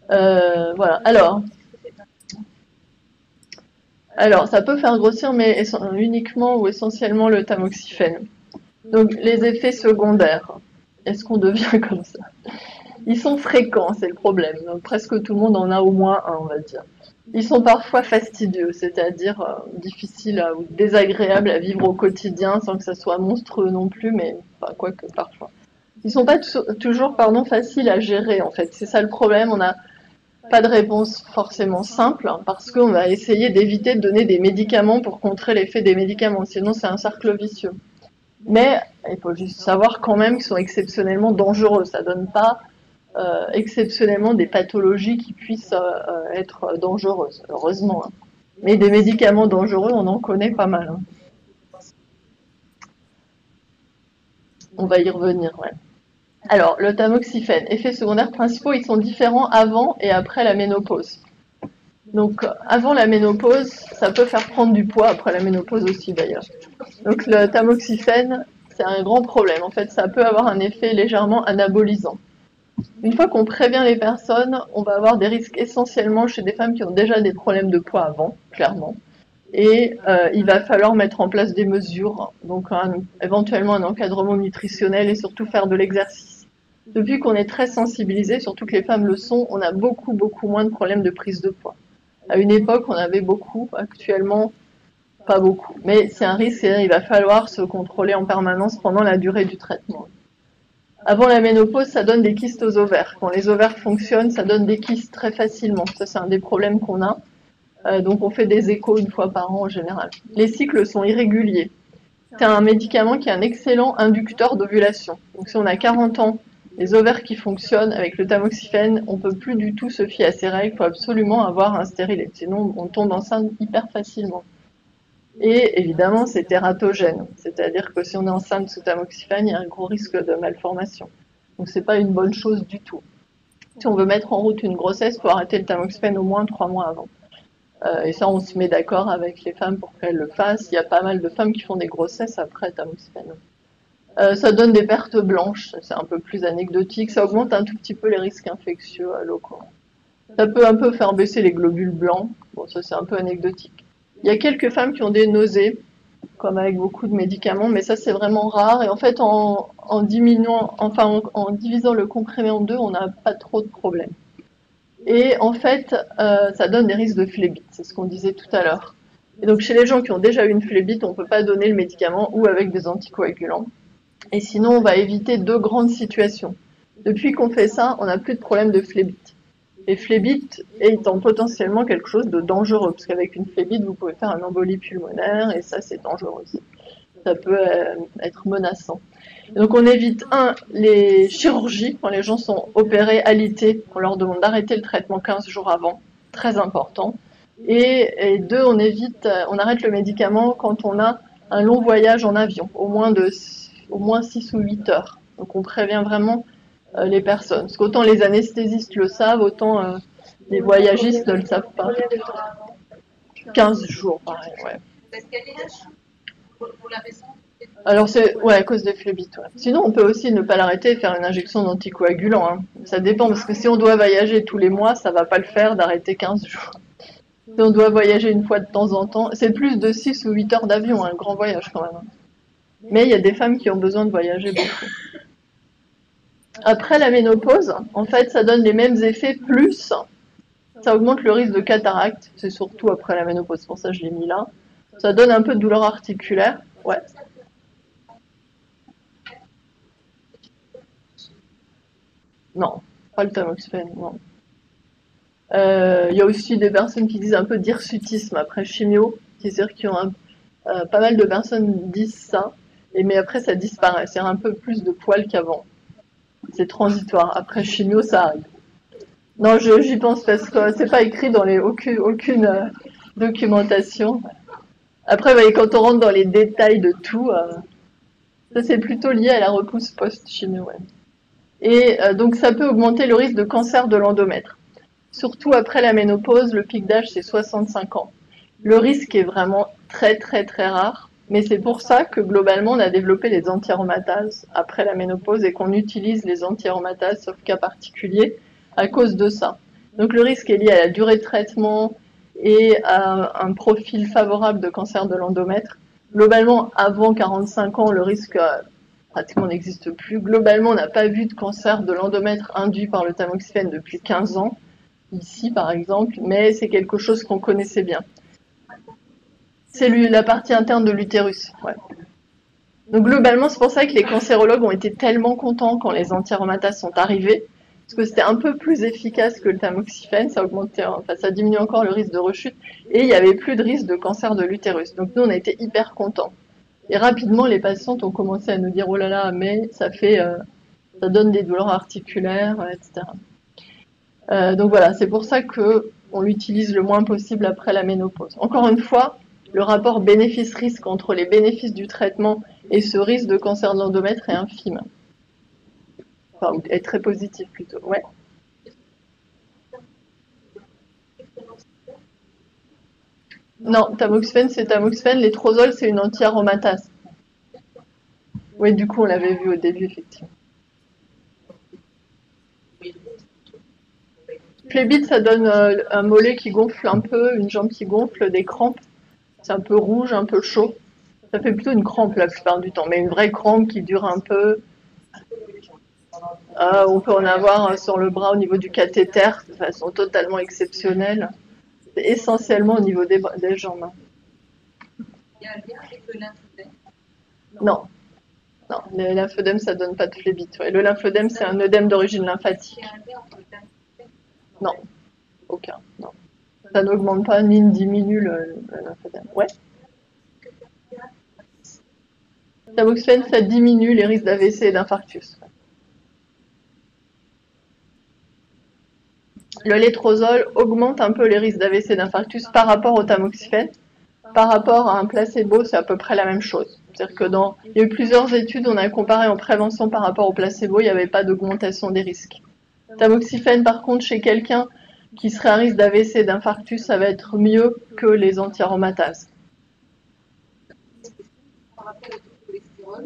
Voilà. Alors, ça peut faire grossir, mais uniquement ou essentiellement le tamoxifène. Donc, les effets secondaires. Est-ce qu'on devient comme ça? Ils sont fréquents, c'est le problème. Donc, presque tout le monde en a au moins un, on va dire. Ils sont parfois fastidieux, c'est-à-dire difficiles ou désagréables à vivre au quotidien sans que ça soit monstrueux non plus, mais enfin, quoi que parfois. Ils ne sont pas toujours faciles à gérer, en fait. C'est ça le problème, on n'a pas de réponse forcément simple, hein, parce qu'on va essayer d'éviter de donner des médicaments pour contrer l'effet des médicaments, sinon c'est un cercle vicieux. Mais il faut juste savoir quand même qu'ils sont exceptionnellement dangereux, ça ne donne pas... exceptionnellement des pathologies qui puissent être dangereuses, heureusement. Hein. Mais des médicaments dangereux, on en connaît pas mal. Hein. On va y revenir. Ouais. Alors, le tamoxifène, effets secondaires principaux, ils sont différents avant et après la ménopause. Donc, avant la ménopause, ça peut faire prendre du poids, après la ménopause aussi d'ailleurs. Donc, le tamoxifène, c'est un grand problème. En fait, ça peut avoir un effet légèrement anabolisant. Une fois qu'on prévient les personnes, on va avoir des risques essentiellement chez des femmes qui ont déjà des problèmes de poids avant, clairement. Et il va falloir mettre en place des mesures, donc éventuellement un encadrement nutritionnel et surtout faire de l'exercice. Depuis qu'on est très sensibilisé, surtout que les femmes le sont, on a beaucoup moins de problèmes de prise de poids. À une époque, on avait beaucoup, actuellement, pas beaucoup. Mais c'est un risque, il va falloir se contrôler en permanence pendant la durée du traitement. Avant la ménopause, ça donne des kystes aux ovaires. Quand les ovaires fonctionnent, ça donne des kystes très facilement. Ça, c'est un des problèmes qu'on a. Donc, on fait des échos une fois par an en général. Les cycles sont irréguliers. C'est un médicament qui est un excellent inducteur d'ovulation. Donc, si on a 40 ans, les ovaires qui fonctionnent avec le tamoxifène, on ne peut plus du tout se fier à ces règles. Il faut absolument avoir un stérilet. Sinon, on tombe enceinte hyper facilement. Et évidemment, c'est tératogène, c'est-à-dire que si on est enceinte sous tamoxifène, il y a un gros risque de malformation. Donc, ce n'est pas une bonne chose du tout. Si on veut mettre en route une grossesse, il faut arrêter le tamoxifène au moins 3 mois avant. Et ça, on se met d'accord avec les femmes pour qu'elles le fassent. Il y a pas mal de femmes qui font des grossesses après tamoxifène. Ça donne des pertes blanches, c'est un peu plus anecdotique. Ça augmente un tout petit peu les risques infectieux locaux. Ça peut un peu faire baisser les globules blancs. Bon, ça, c'est un peu anecdotique. Il y a quelques femmes qui ont des nausées, comme avec beaucoup de médicaments, mais ça c'est vraiment rare. Et en fait, en divisant le comprimé en deux, on n'a pas trop de problèmes. Et en fait, ça donne des risques de phlébite, c'est ce qu'on disait tout à l'heure. Et donc chez les gens qui ont déjà eu une phlébite, on ne peut pas donner le médicament ou avec des anticoagulants. Et sinon, on va éviter 2 grandes situations. Depuis qu'on fait ça, on n'a plus de problème de phlébite. Les phlébites étant potentiellement quelque chose de dangereux, parce qu'avec une phlébite, vous pouvez faire une embolie pulmonaire, et ça, c'est dangereux aussi. Ça peut être menaçant. Et donc, on évite, 1, les chirurgies, quand les gens sont opérés, alités, on leur demande d'arrêter le traitement 15 jours avant, très important. Et 2, on arrête le médicament quand on a un long voyage en avion, au moins 6 ou 8 heures. Donc, on prévient vraiment les personnes. Parce qu'autant les anesthésistes le savent, autant les voyagistes ne le savent pas. 15 jours, pareil, ouais. Alors, c'est ouais, à cause des phlébites. Ouais. Sinon, on peut aussi ne pas l'arrêter et faire une injection d'anticoagulant. Hein. Ça dépend, parce que si on doit voyager tous les mois, ça ne va pas le faire d'arrêter 15 jours. Si on doit voyager une fois de temps en temps, c'est plus de 6 ou 8 heures d'avion, hein, un grand voyage quand même. Mais il y a des femmes qui ont besoin de voyager beaucoup. Après la ménopause, en fait, ça donne les mêmes effets, plus ça augmente le risque de cataracte, c'est surtout après la ménopause, pour ça je l'ai mis là. Ça donne un peu de douleur articulaire, ouais. Non, pas le tamoxifène, non. Il y a aussi des personnes qui disent un peu d'hirsutisme après chimio, c'est-à-dire qu'ils ont pas mal de personnes disent ça, mais après ça disparaît, c'est un peu plus de poils qu'avant. C'est transitoire. Après chimio, ça arrive. Non, j'y pense parce que c'est pas écrit dans aucune documentation. Après, voyez, quand on rentre dans les détails de tout, ça c'est plutôt lié à la repousse post-chimio. Ouais. Et donc, ça peut augmenter le risque de cancer de l'endomètre. Surtout après la ménopause, le pic d'âge, c'est 65 ans. Le risque est vraiment très rare. Mais c'est pour ça que globalement, on a développé les antiaromatases après la ménopause et qu'on utilise les antiaromatases, sauf cas particulier, à cause de ça. Donc le risque est lié à la durée de traitement et à un profil favorable de cancer de l'endomètre. Globalement, avant 45 ans, le risque pratiquement n'existe plus. Globalement, on n'a pas vu de cancer de l'endomètre induit par le tamoxifène depuis 15 ans, ici par exemple, mais c'est quelque chose qu'on connaissait bien. C'est la partie interne de l'utérus. Ouais. Donc globalement, c'est pour ça que les cancérologues ont été tellement contents quand les antiaromatases sont arrivés, parce que c'était un peu plus efficace que le tamoxifène, ça augmentait, enfin ça diminue encore le risque de rechute, et il n'y avait plus de risque de cancer de l'utérus. Donc nous, on a été hyper contents. Et rapidement, les patientes ont commencé à nous dire « Oh là là, mais ça fait, ça donne des douleurs articulaires, etc. » Donc voilà, c'est pour ça qu'on l'utilise le moins possible après la ménopause. Encore une fois, le rapport bénéfice-risque entre les bénéfices du traitement et ce risque de cancer de l'endomètre est infime. Enfin, est très positif plutôt, ouais. Non, tamoxifène, c'est tamoxifène. Létrozole, c'est une antiaromatase. Oui, du coup, on l'avait vu au début, effectivement. Phlébite, ça donne un mollet qui gonfle un peu, une jambe qui gonfle, des crampes. C'est un peu rouge, un peu chaud. Ça fait plutôt une crampe la plupart du temps, mais une vraie crampe qui dure un peu. On peut en avoir sur le bras au niveau du cathéter, de façon totalement exceptionnelle. Essentiellement au niveau des jambes. Non, non, le lymphœdème, ça donne pas de phlébite. Ouais. Le lymphœdème, c'est un œdème d'origine lymphatique. Non, aucun. Non. Ça n'augmente pas ni ne diminue le lymphœdème. Ouais. Tamoxifène, ça diminue les risques d'AVC et d'infarctus. Ouais. Le létrozole augmente un peu les risques d'AVC d'infarctus par rapport au tamoxifène. Par rapport à un placebo, c'est à peu près la même chose. C'est-à-dire que il y a eu plusieurs études, on a comparé en prévention par rapport au placebo, il n'y avait pas d'augmentation des risques. Tamoxifène, par contre, chez quelqu'un qui serait à risque d'AVC d'infarctus, ça va être mieux que les antiaromatases. Par rapport au cholestérol,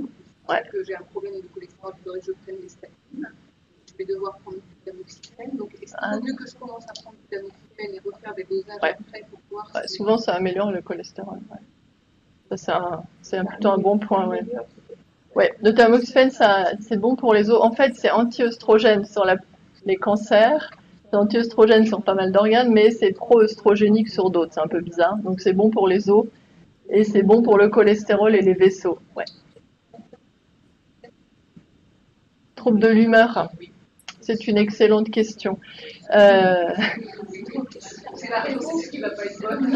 que j'ai un problème de cholestérol, il faudrait que je prenne des statines. Je vais devoir prendre du tamoxifène. Donc, est-ce qu'il vaut mieux que je commence à prendre du tamoxifène et refaire des dosages après pour voir si souvent, ça améliore le cholestérol. Ouais. Ça, c'est plutôt un bon point. Ouais. Ouais. Le tamoxifène, c'est bon pour les os. En fait, c'est anti-œstrogène sur les cancers. C'est anti-œstrogène sur pas mal d'organes, mais c'est trop œstrogénique sur d'autres. C'est un peu bizarre. Donc, c'est bon pour les os et c'est bon pour le cholestérol et les vaisseaux. Ouais. Troubles de l'humeur. C'est une excellente question. C'est la réponse qui va pas être bonne.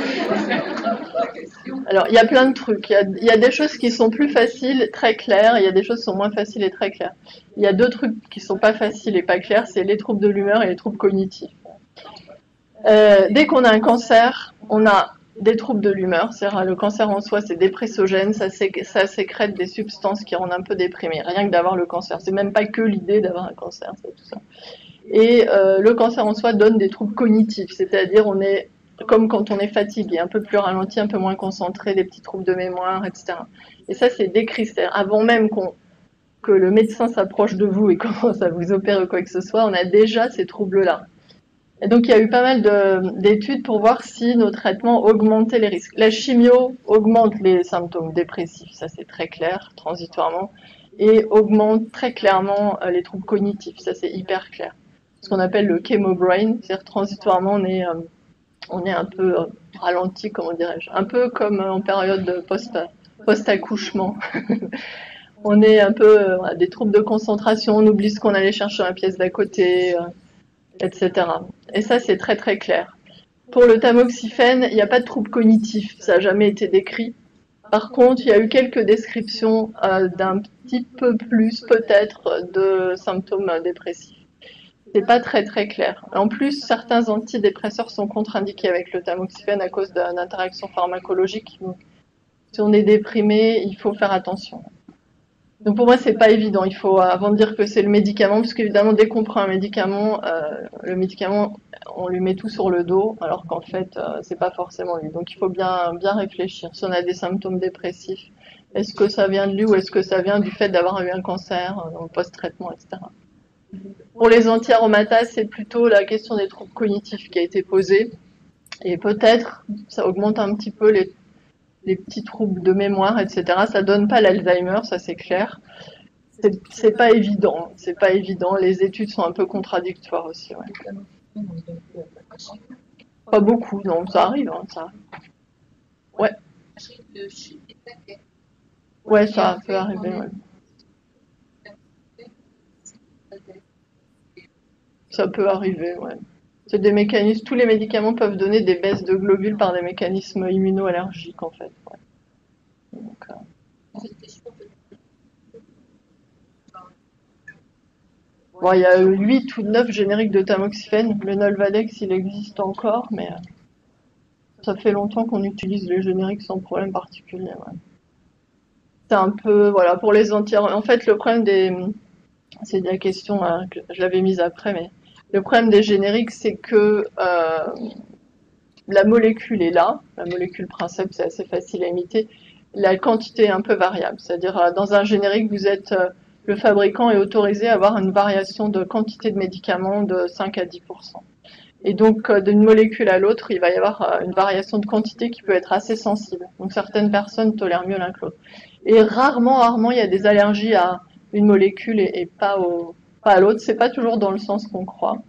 Alors, il y a plein de trucs. Il y a des choses qui sont plus faciles, très claires. Il y a des choses qui sont moins faciles et très claires. Il y a deux trucs qui sont pas faciles et pas clairs. C'est les troubles de l'humeur et les troubles cognitifs. Dès qu'on a un cancer, on a des troubles de l'humeur. C'est-à-dire, le cancer en soi, c'est dépressogène. Ça sécrète des substances qui rendent un peu déprimé. Rien que d'avoir le cancer. C'est même pas que l'idée d'avoir un cancer. C'est tout ça. Et le cancer en soi donne des troubles cognitifs. C'est-à-dire, on est comme quand on est fatigué, un peu plus ralenti, un peu moins concentré, des petits troubles de mémoire, etc. Et ça, c'est décrit. C'est-à-dire, avant même que le médecin s'approche de vous et commence à vous opérer ou quoi que ce soit, on a déjà ces troubles-là. Et donc, il y a eu pas mal d'études pour voir si nos traitements augmentaient les risques. La chimio augmente les symptômes dépressifs, ça c'est très clair, transitoirement, et augmente très clairement les troubles cognitifs, ça c'est hyper clair. Ce qu'on appelle le chemobrain, c'est-à-dire transitoirement on est un peu ralenti, comment dirais-je, un peu comme en période post-accouchement. On est un peu à des troubles de concentration, on oublie ce qu'on allait chercher dans la pièce d'à côté, etc. Et ça, c'est très très clair. Pour le tamoxifène, il n'y a pas de troubles cognitifs, ça n'a jamais été décrit. Par contre, il y a eu quelques descriptions d'un petit peu plus, peut-être, de symptômes dépressifs. C'est pas très très clair. En plus, certains antidépresseurs sont contre-indiqués avec le tamoxifène à cause d'une interaction pharmacologique. Donc, si on est déprimé, il faut faire attention. Donc pour moi, c'est pas évident. Il faut, avant de dire que c'est le médicament, parce qu'évidemment, dès qu'on prend un médicament, le médicament, on lui met tout sur le dos, alors qu'en fait, c'est pas forcément lui. Donc il faut bien réfléchir. Si on a des symptômes dépressifs, est-ce que ça vient de lui ou est-ce que ça vient du fait d'avoir eu un cancer, post-traitement, etc. Pour les antiaromatases, c'est plutôt la question des troubles cognitifs qui a été posée. Et peut-être, ça augmente un petit peu les petits troubles de mémoire, etc. Ça donne pas l'Alzheimer, ça c'est clair. C'est pas évident, c'est pas évident. Les études sont un peu contradictoires aussi. Ouais. Pas beaucoup, non, ça arrive, hein, ça. Ouais. Ouais, ça peut arriver, ouais. Ça peut arriver, ouais. C'est des mécanismes, tous les médicaments peuvent donner des baisses de globules par des mécanismes immunoallergiques, en fait. Ouais. Donc, bon, il y a 8 ou 9 génériques de tamoxifène. Le Nolvadex, il existe encore, mais ça fait longtemps qu'on utilise les génériques sans problème particulier. Ouais. C'est un peu, voilà, pour les antiaromatase. En fait, le problème des... C'est la question, hein, que je l'avais mise après, mais... Le problème des génériques, c'est que la molécule est là. La molécule principe, c'est assez facile à imiter. La quantité est un peu variable. C'est-à-dire, dans un générique, vous êtes... le fabricant est autorisé à avoir une variation de quantité de médicaments de 5 à 10%. Et donc, d'une molécule à l'autre, il va y avoir une variation de quantité qui peut être assez sensible. Donc, certaines personnes tolèrent mieux l'un que l'autre. Et rarement, il y a des allergies à une molécule et pas à l'autre. C'est pas toujours dans le sens qu'on croit.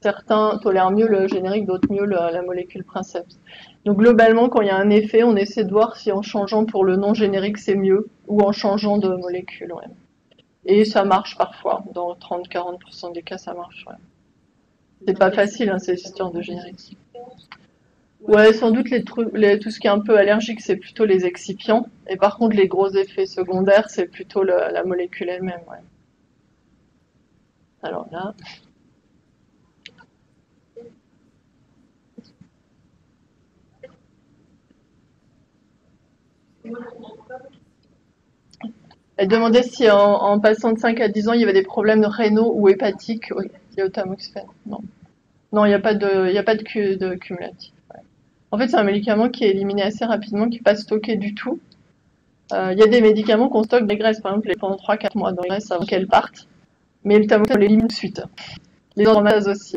Certains tolèrent mieux le générique, d'autres mieux la molécule principe. Donc, globalement, quand il y a un effet, on essaie de voir si en changeant pour le non-générique, c'est mieux ou en changeant de molécule. Ouais. Et ça marche parfois, dans 30-40% des cas, ça marche. Ouais. C'est pas facile, hein, ces histoires de générique. Ouais, sans doute, tout ce qui est un peu allergique, c'est plutôt les excipients. Et par contre, les gros effets secondaires, c'est plutôt la molécule elle-même. Ouais. Alors là... Elle demandait si en passant de 5 à 10 ans, il y avait des problèmes rénaux ou hépatiques liés au tamoxifène. Non, non, il n'y a pas de cumulatif. Ouais. En fait, c'est un médicament qui est éliminé assez rapidement, qui n'est pas stocké du tout. Il y a des médicaments qu'on stocke des graisses, par exemple, pendant 3-4 mois dans les graisses avant qu'elles partent. Mais le tamoxifène, on l'élimine tout de suite. Les aromases aussi.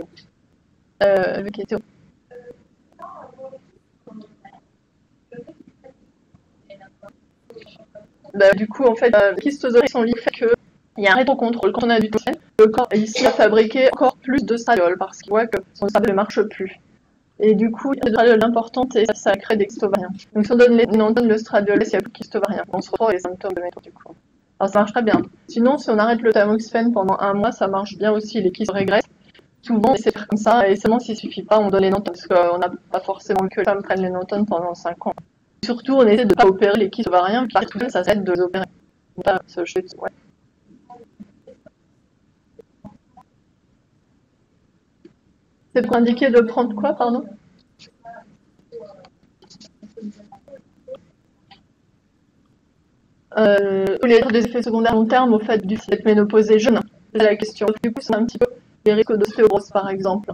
Bah, du coup, en fait, les histosomées sont liées au fait qu'il y a un rétrocontrôle. Quand on a du tamoxifène, le corps ici a fabriqué encore plus de estradiol parce qu'il voit que son estradiol ne marche plus. Et du coup, l'estradiol est important et ça crée des histosomées. Donc, si on donne le stradiol, s'il n'y a plus d'histosomées, on se retrouve avec les symptômes de métaux, du coup. Alors, ça marche très bien. Sinon, si on arrête le tamoxifène pendant un mois, ça marche bien aussi. Les kystes régressent. Souvent, on essaie de faire comme ça. Et seulement s'il ne suffit pas, on donne les nantones parce qu'on n'a pas forcément que les femmes prennent les nantones pendant 5 ans. Surtout, on essaie de ne pas opérer les kystes ovariens, car tout ça, ça aide de les opérer. Pas se jeter dessus, ouais. C'est pour indiquer de prendre quoi, pardon? Les effets secondaires long terme au fait d'être ménopausée jeune, c'est la question. Du coup, c'est un petit peu les risques d'ostéoporose, par exemple.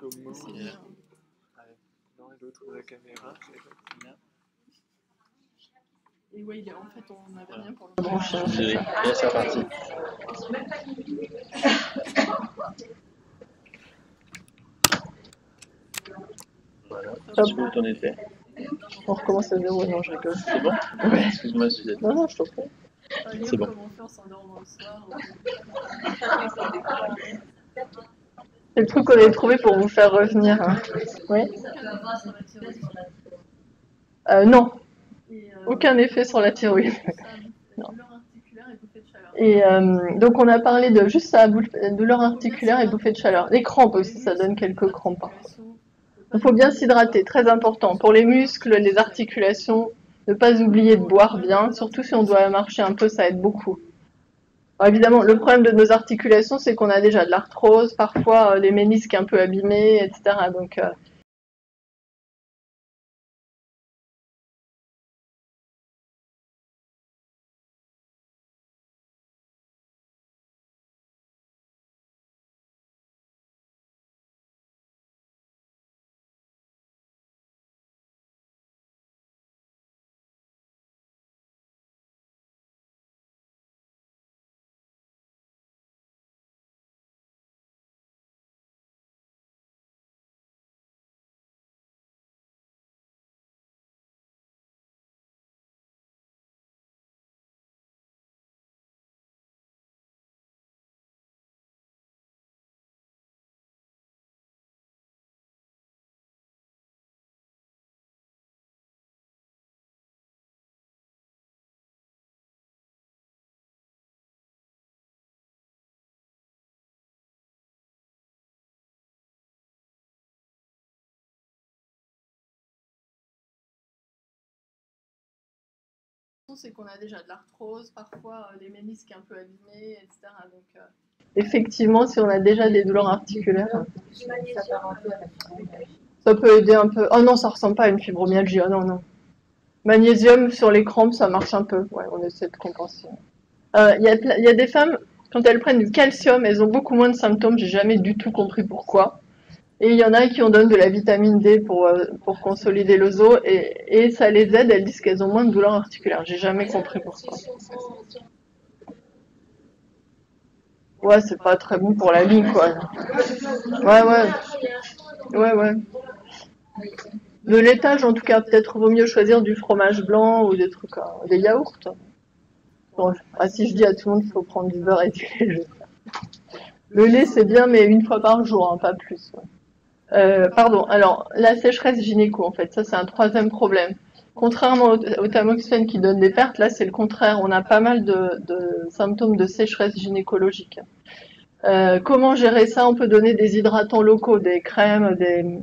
comment l'un et l'autre de la caméra. Et ouais, en fait, on n'avait rien pour le branchage. Là, c'est reparti. Voilà, tu veux ton effet. On recommence à zéro, non, je rigole. C'est bon ? Ouais. Excuse-moi, Suzette. Non, je t'en prie. C'est bon. C'est le truc qu'on avait trouvé pour vous faire revenir. Hein. Oui. Non. Aucun effet sur la thyroïde. Non. Et donc on a parlé de juste ça, douleur articulaire et bouffée de chaleur. Les crampes aussi, ça donne quelques crampes. Il faut bien s'hydrater, très important. Pour les muscles, les articulations, ne pas oublier de boire bien. Surtout si on doit marcher un peu, ça aide beaucoup. Alors évidemment, le problème de nos articulations, c'est qu'on a déjà de l'arthrose, parfois les ménisques un peu abîmés, etc. Donc... c'est qu'on a déjà de l'arthrose, parfois les ménisques un peu abîmés, etc. Donc, effectivement, si on a déjà des douleurs articulaires, ça peut aider un peu. Oh non, ça ressemble pas à une fibromyalgie, oh non, non. Magnésium sur les crampes, ça marche un peu, ouais, on essaie de compenser. Il y a des femmes, quand elles prennent du calcium, elles ont beaucoup moins de symptômes, j'ai jamais du tout compris pourquoi. Et il y en a qui on donne de la vitamine D pour consolider les os et ça les aide, elles disent qu'elles ont moins de douleurs articulaires. J'ai jamais compris pourquoi. Ouais, c'est pas très bon pour la vie, quoi. Ouais. De laitage, en tout cas, peut-être vaut mieux choisir du fromage blanc ou des trucs, des yaourts. Bon, si je dis à tout le monde qu'il faut prendre du beurre et du lait, je sais pas. Le lait, c'est bien, mais une fois par jour, hein, pas plus. Ouais. Pardon, alors la sécheresse gynéco, en fait, ça c'est un troisième problème. Contrairement au tamoxifène qui donne des pertes, là c'est le contraire, on a pas mal de symptômes de sécheresse gynécologique. Comment gérer ça? On peut donner des hydratants locaux, des crèmes,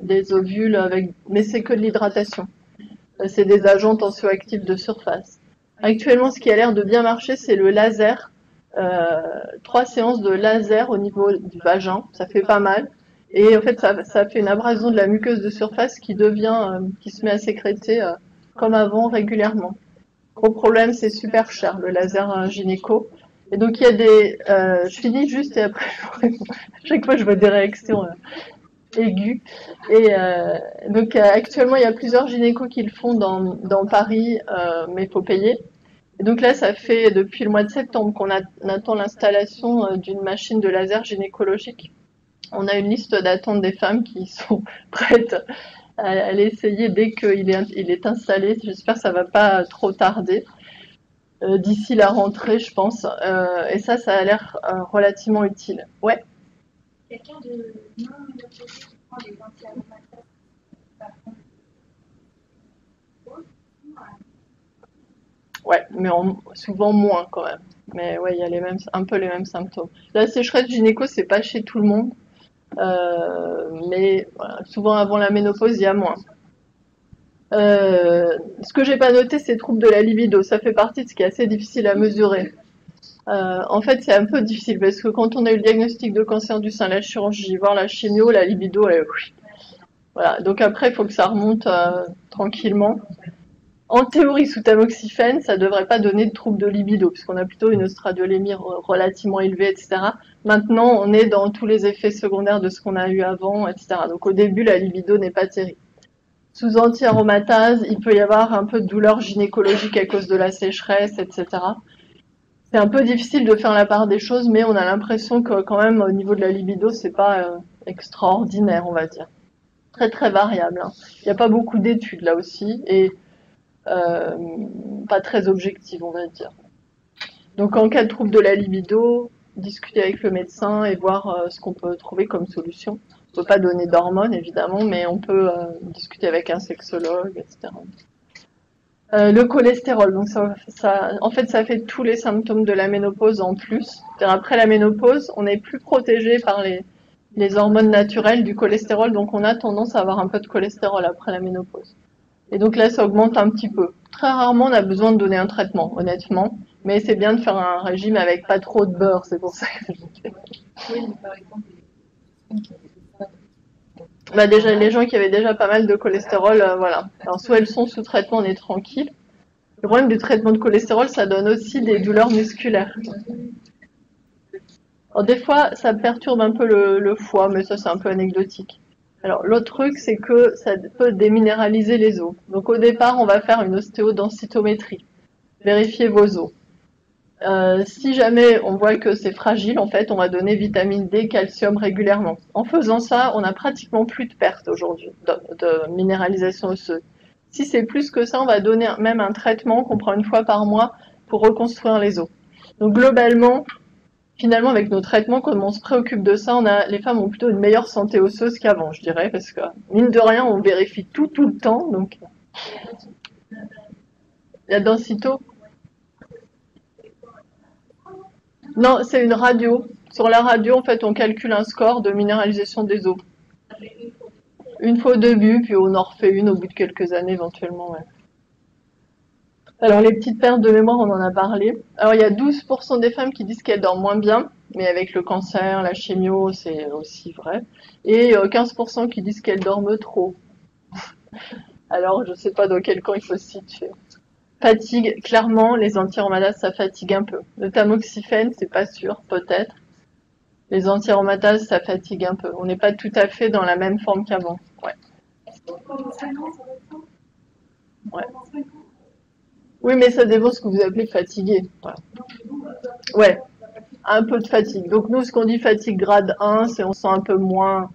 des ovules, mais c'est que de l'hydratation. C'est des agents tensioactifs de surface. Actuellement, ce qui a l'air de bien marcher, c'est le laser. 3 séances de laser au niveau du vagin, ça fait pas mal. Et en fait, ça fait une abrasion de la muqueuse de surface qui devient, qui se met à sécréter comme avant régulièrement. Gros problème, c'est super cher, le laser gynéco. Et donc, il y a des... je finis juste et après, à chaque fois, je vois des réactions aiguës. Et donc, actuellement, il y a plusieurs gynécos qui le font dans Paris, mais il faut payer. Et donc là, ça fait depuis le mois de septembre qu'on attend l'installation d'une machine de laser gynécologique. On a une liste d'attente des femmes qui sont prêtes à l'essayer dès qu'il est installé. J'espère que ça ne va pas trop tarder d'ici la rentrée, je pense. Et ça a l'air relativement utile. Ouais. Quelqu'un de non immunoprotégé qui prend des antiaromatases, par contre. Ouais, mais souvent moins quand même. Mais ouais, il y a un peu les mêmes symptômes. La sécheresse gynéco, c'est pas chez tout le monde. Mais voilà, souvent avant la ménopause, il y a moins. Ce que j'ai pas noté, c'est troubles de la libido. Ça fait partie de ce qui est assez difficile à mesurer. En fait, c'est un peu difficile parce que quand on a eu le diagnostic de cancer du sein, la chirurgie, voire la chimio, la libido, elle... Voilà, donc après, il faut que ça remonte tranquillement. en théorie, sous tamoxifène, ça ne devrait pas donner de troubles de libido, puisqu'on a plutôt une estradiolémie relativement élevée, etc. Maintenant, on est dans tous les effets secondaires de ce qu'on a eu avant, etc. Donc, au début, la libido n'est pas terrible. Sous antiaromatase, il peut y avoir un peu de douleur gynécologique à cause de la sécheresse, etc. C'est un peu difficile de faire la part des choses, mais on a l'impression que, quand même, au niveau de la libido, c'est pas extraordinaire, on va dire. Très, très variable, hein. Il n'y a pas beaucoup d'études, là aussi, et pas très objective, on va dire. Donc, en cas de trouble de la libido, discuter avec le médecin et voir ce qu'on peut trouver comme solution. On ne peut pas donner d'hormones, évidemment, mais on peut discuter avec un sexologue, etc. Le cholestérol, donc ça fait tous les symptômes de la ménopause en plus. C'est-à-dire, après la ménopause, on n'est plus protégé par les hormones naturelles du cholestérol, donc on a tendance à avoir un peu de cholestérol après la ménopause. Et donc là, ça augmente un petit peu. Très rarement, on a besoin de donner un traitement, honnêtement, mais c'est bien de faire un régime avec pas trop de beurre, c'est pour ça que je dis. Oui, mais par exemple, bah déjà, les gens qui avaient déjà pas mal de cholestérol, voilà. Alors, soit elles sont sous traitement, on est tranquille. Le problème du traitement de cholestérol, ça donne aussi des douleurs musculaires. Alors, des fois, ça perturbe un peu le foie, mais ça, c'est un peu anecdotique. Alors, l'autre truc, c'est que ça peut déminéraliser les os. Donc, au départ, on va faire une ostéodensitométrie. Vérifiez vos os. Si jamais on voit que c'est fragile, en fait, on va donner vitamine D, calcium régulièrement. En faisant ça, on n'a pratiquement plus de perte aujourd'hui de minéralisation osseuse. Si c'est plus que ça, on va donner même un traitement qu'on prend une fois par mois pour reconstruire les os. Donc, globalement, finalement, avec nos traitements, comme on se préoccupe de ça, les femmes ont plutôt une meilleure santé osseuse qu'avant, je dirais, parce que, mine de rien, on vérifie tout le temps, donc... La densito. Non, c'est une radio. Sur la radio, en fait, on calcule un score de minéralisation des os. Une fois au début, puis on en refait une au bout de quelques années, éventuellement, ouais. Alors, les petites pertes de mémoire, on en a parlé. Alors, il y a 12% des femmes qui disent qu'elles dorment moins bien, mais avec le cancer, la chimio, c'est aussi vrai. Et 15% qui disent qu'elles dorment trop. Alors, je ne sais pas dans quel camp il faut se situer. Fatigue, clairement, les antiaromatases, ça fatigue un peu. Le tamoxifène, c'est pas sûr, peut-être. Les antiaromatases, ça fatigue un peu. On n'est pas tout à fait dans la même forme qu'avant. Ouais. Ouais. Oui, mais ça dépend ce que vous appelez fatigué. Voilà. Ouais, un peu de fatigue. Donc nous, ce qu'on dit fatigue grade 1, c'est on sent un peu moins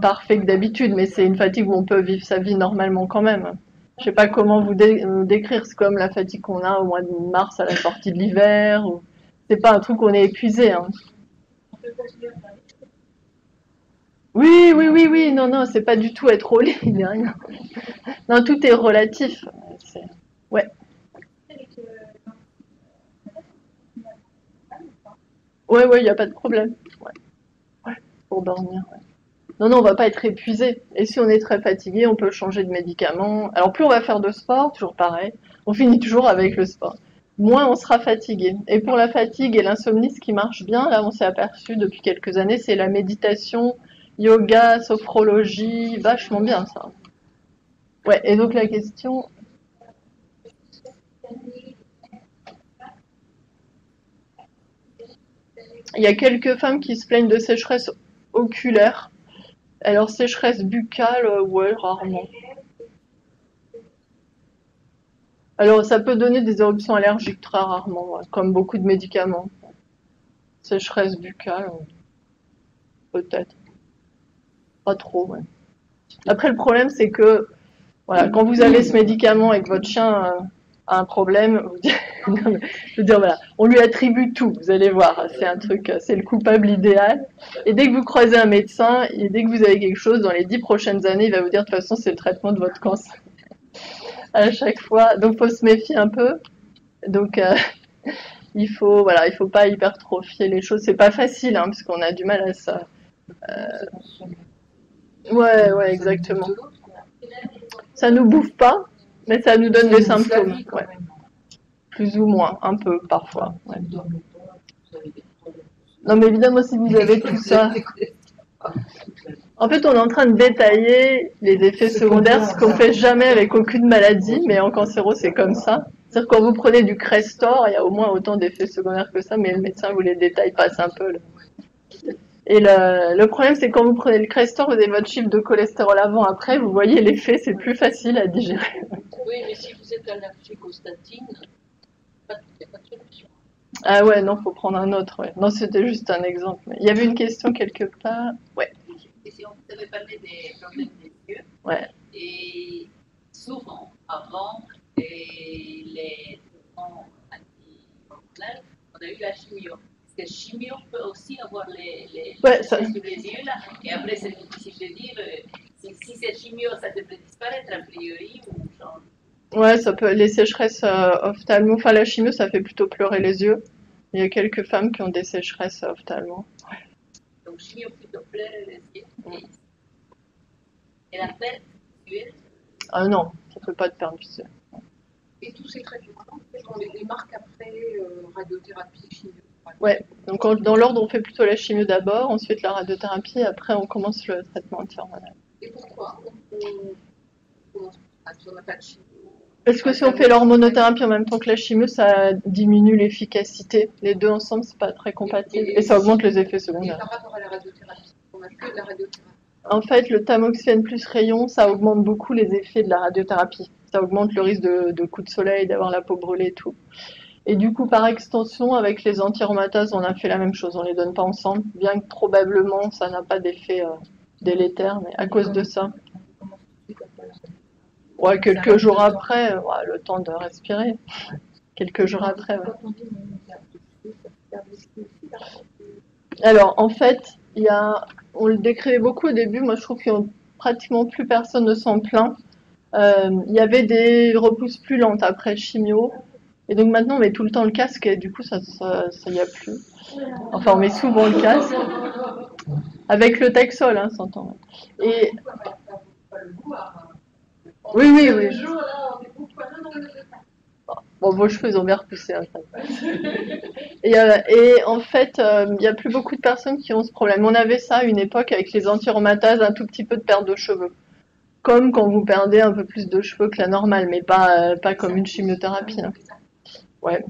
parfait que d'habitude, mais c'est une fatigue où on peut vivre sa vie normalement quand même. Je sais pas comment vous décrire, c'est comme la fatigue qu'on a au mois de mars à la sortie de l'hiver. Ou... C'est pas un truc qu'on est épuisé. Hein. Oui, non, c'est pas du tout être au lit. Non, tout est relatif. C'est... Ouais. Ouais, il n'y a pas de problème. Ouais. Pour dormir, ouais. Non, on va pas être épuisé. Et si on est très fatigué, on peut changer de médicament. Alors, plus on va faire de sport, toujours pareil, on finit toujours avec le sport. Moins on sera fatigué. Et pour la fatigue et l'insomnie, ce qui marche bien, là, on s'est aperçu depuis quelques années, c'est la méditation, yoga, sophrologie, vachement bien, ça. Ouais, et donc la question... Il y a quelques femmes qui se plaignent de sécheresse oculaire. Alors, sécheresse buccale, ouais, rarement. Alors, ça peut donner des éruptions allergiques très rarement, ouais, comme beaucoup de médicaments. Sécheresse buccale, peut-être. Pas trop, ouais. Après, le problème, c'est que, voilà, quand vous avez ce médicament et que votre chien... un problème, je veux dire, voilà, on lui attribue tout, vous allez voir, c'est un truc, c'est le coupable idéal, et dès que vous croisez un médecin, et dès que vous avez quelque chose, dans les 10 prochaines années, il va vous dire, de toute façon, c'est le traitement de votre cancer, à chaque fois, donc il faut se méfier un peu, donc il faut pas hypertrophier les choses, c'est pas facile, hein, parce qu'on a du mal à ça. Ouais, exactement. Ça nous bouffe pas, mais ça nous donne des symptômes, ouais. Plus ou moins, un peu, parfois. Ouais. Non, mais évidemment, si vous avez tout ça... En fait, on est en train de détailler les effets secondaires, ce qu'on ne fait jamais avec aucune maladie, mais en cancéro, c'est comme ça. C'est-à-dire quand vous prenez du Crestor, il y a au moins autant d'effets secondaires que ça, mais le médecin vous les détaille, passe un peu. Là. Et le problème, c'est quand vous prenez le Crestor, vous avez votre chiffre de cholestérol avant-après, vous voyez l'effet, c'est plus facile à digérer. Oui, mais si vous êtes allergique aux statines, il n'y a pas de solution. Ah ouais, non, il faut prendre un autre. Ouais. Non, c'était juste un exemple. Il y avait une question quelque part. Ouais. Et si on savait parler des problèmes des yeux, ouais. Et souvent, avant les traitements anticoagulants, on a eu la chimio. Parce que chimio peut aussi avoir les ouais, ça... sur les yeux, là. Et après, c'est difficile de dire si c'est chimio, ça devrait disparaître a priori ou genre. Ouais, ça peut, les sécheresses ophtalmo, enfin la chimio, ça fait plutôt pleurer les yeux. Il y a quelques femmes qui ont des sécheresses ophtalmo. Ouais. Donc chimio plutôt pleurer les yeux. Et la perte visuelle. Ah non, ça ne fait pas de perte visuelle. Et tous ces traitements, on les démarque après radiothérapie, chimio. Ouais, donc dans l'ordre, on fait plutôt la chimio d'abord, ensuite la radiothérapie, et après on commence le traitement anti-hormonal. Et pourquoi on n'a pas de chimio? Parce que si on fait l'hormonothérapie en même temps que la chimio, ça diminue l'efficacité. Les deux ensemble, c'est pas très compatible. Et ça augmente les effets secondaires. Et par rapport à la radiothérapie, on a que de la radiothérapie. En fait, le tamoxifène plus rayon, ça augmente beaucoup les effets de la radiothérapie. Ça augmente le risque de coups de soleil, d'avoir la peau brûlée et tout. Et du coup, par extension, avec les antiaromatases, on a fait la même chose. On les donne pas ensemble, bien que probablement, ça n'a pas d'effet délétère, mais à cause de ça. Ouais, quelques jours après, ouais, le temps de respirer. Quelques jours après, ouais. Alors, en fait, il y a, on le décrivait beaucoup au début, moi je trouve qu'il n'y a pratiquement plus personne ne s'en plaint. Il y avait des repousses plus lentes après chimio. Et donc maintenant, on met tout le temps le casque et du coup, ça y a plus. Enfin, on met souvent le casque. Avec le taxol, hein, s'entend. Et... Oui, oui, oui. Bon, vos cheveux, ils ont bien repoussé. Hein, ça. Et en fait, il n'y a plus beaucoup de personnes qui ont ce problème. On avait ça à une époque avec les antiaromatases, un tout petit peu de perte de cheveux. Comme quand vous perdez un peu plus de cheveux que la normale, mais pas comme une chimiothérapie. Hein. Ouais.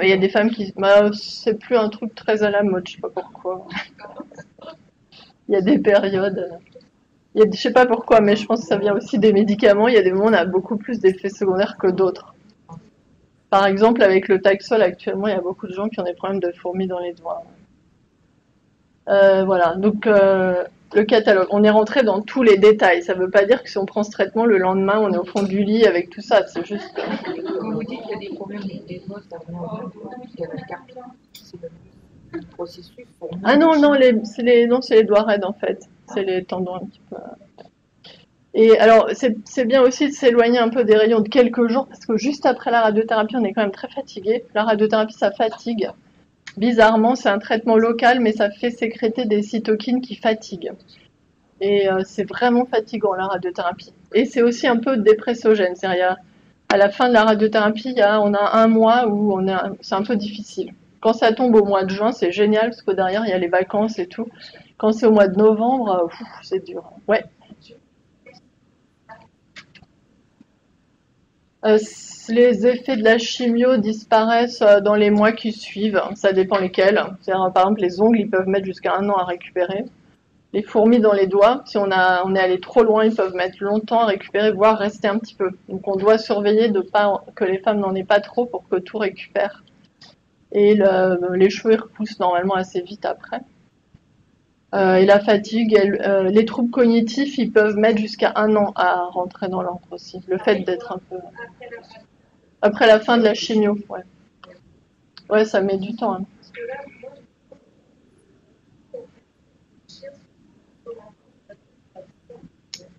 Il y a des femmes qui... Bah, c'est plus un truc très à la mode, je sais pas pourquoi. Il y a des périodes... Il y a, je sais pas pourquoi, mais je pense que ça vient aussi des médicaments. Il y a des moments où on a beaucoup plus d'effets secondaires que d'autres. Par exemple, avec le Taxol, actuellement, il y a beaucoup de gens qui ont des problèmes de fourmis dans les doigts. Voilà, donc le catalogue. On est rentré dans tous les détails. Ça ne veut pas dire que si on prend ce traitement, le lendemain, on est au fond du lit avec tout ça. C'est juste... Quand vous dites qu'il y a des problèmes des doigts, ça vient de la carte. C'est le processus pour... Ah non, non, c'est les doigts raides, en fait. C'est les tendons un petit peu. Et alors, c'est bien aussi de s'éloigner un peu des rayons de quelques jours, parce que juste après la radiothérapie, on est quand même très fatigué. La radiothérapie, ça fatigue. Bizarrement, c'est un traitement local, mais ça fait sécréter des cytokines qui fatiguent. Et c'est vraiment fatigant, la radiothérapie. Et c'est aussi un peu dépressogène. C'est-à-dire, à la fin de la radiothérapie, on a un mois où c'est un peu difficile. Quand ça tombe au mois de juin, c'est génial, parce que derrière, il y a les vacances et tout. Quand c'est au mois de novembre, c'est dur. Ouais. Les effets de la chimio disparaissent dans les mois qui suivent. Ça dépend lesquels. Par exemple, les ongles, ils peuvent mettre jusqu'à 1 an à récupérer. Les fourmis dans les doigts, si on est allé trop loin, ils peuvent mettre longtemps à récupérer, voire rester un petit peu. Donc on doit surveiller de pas que les femmes n'en aient pas trop pour que tout récupère. Et les cheveux repoussent normalement assez vite après. Et la fatigue, les troubles cognitifs, ils peuvent mettre jusqu'à 1 an à rentrer dans l'ordre aussi. Le fait d'être un peu... Après la fin de la chimio, ouais. Ouais, ça met du temps. Hein.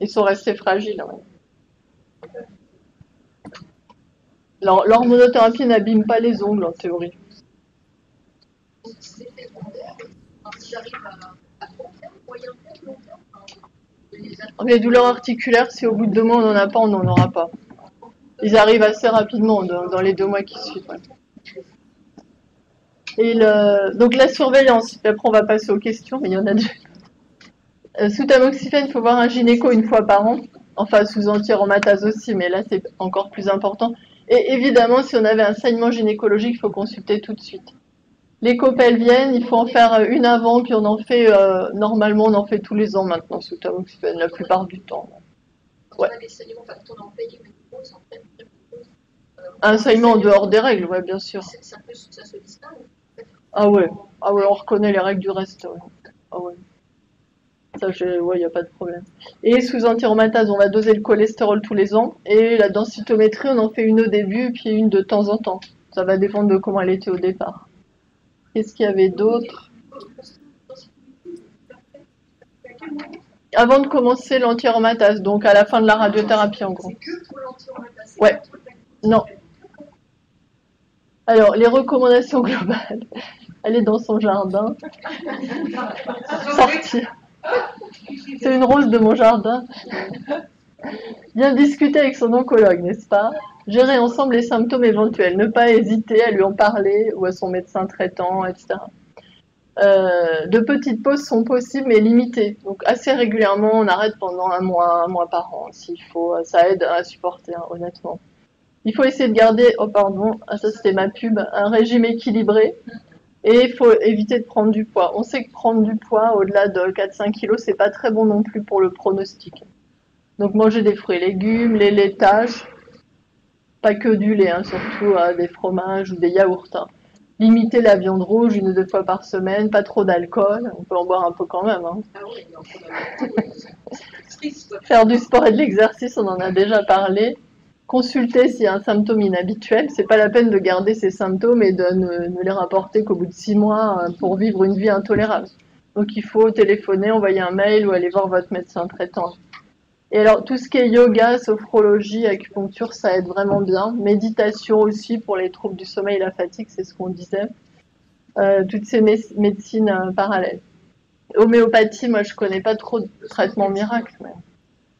Ils sont restés fragiles, ouais. L'hormonothérapie n'abîme pas les ongles, en théorie. Les douleurs articulaires, si au bout de 2 mois on n'en a pas, on n'en aura pas. Ils arrivent assez rapidement dans les 2 mois qui suivent. Ouais. Et donc la surveillance, après on va passer aux questions, mais il y en a déjà. Sous tamoxifène, il faut voir un gynéco une fois par an. Enfin, sous antiaromatase aussi, mais là, c'est encore plus important. Et évidemment, si on avait un saignement gynécologique, il faut consulter tout de suite. Les copelviennes, il faut en faire une avant, puis on en fait, normalement, on en fait tous les ans maintenant, sous tamoxifène, la plupart du temps. Ouais. Un saignement en dehors des règles, ouais, bien sûr. Ah ouais, ah ouais, on reconnaît les règles du reste. Ouais. Ah ouais. Ça, ouais, il n'y a pas de problème. Et sous antiaromatase, on va doser le cholestérol tous les ans. Et la densitométrie, on en fait une au début, puis une de temps en temps. Ça va dépendre de comment elle était au départ. Qu'est-ce qu'il y avait d'autre? Avant de commencer l'antiaromatase, donc à la fin de la radiothérapie en gros. C'est que pour l'antiaromatase? Ouais. Non. Alors, les recommandations globales. Aller dans son jardin. Sortir. C'est une rose de mon jardin. Bien discuter avec son oncologue, n'est-ce pas? Gérer ensemble les symptômes éventuels. Ne pas hésiter à lui en parler ou à son médecin traitant, etc. De petites pauses sont possibles mais limitées. Donc assez régulièrement, on arrête pendant un mois par an, s'il faut. Ça aide à supporter, hein, honnêtement. Il faut essayer de garder, oh pardon, ça c'était ma pub, un régime équilibré. Et il faut éviter de prendre du poids. On sait que prendre du poids au-delà de 4-5 kg, c'est pas très bon non plus pour le pronostic. Donc manger des fruits et légumes, les laitages, pas que du lait, hein, surtout des fromages ou des yaourts. Hein. Limiter la viande rouge 1 ou 2 fois par semaine, pas trop d'alcool, on peut en boire un peu quand même. Hein. Ah oui, non, faire du sport et de l'exercice, on en a déjà parlé. Consulter s'il y a un symptôme inhabituel, c'est pas la peine de garder ces symptômes et de ne les rapporter qu'au bout de 6 mois pour vivre une vie intolérable. Donc il faut téléphoner, envoyer un mail ou aller voir votre médecin traitant. Et alors tout ce qui est yoga, sophrologie, acupuncture, ça aide vraiment bien. Méditation aussi pour les troubles du sommeil et la fatigue, c'est ce qu'on disait. Toutes ces médecines parallèles. Homéopathie, moi je connais pas trop de traitements miracles. Mais...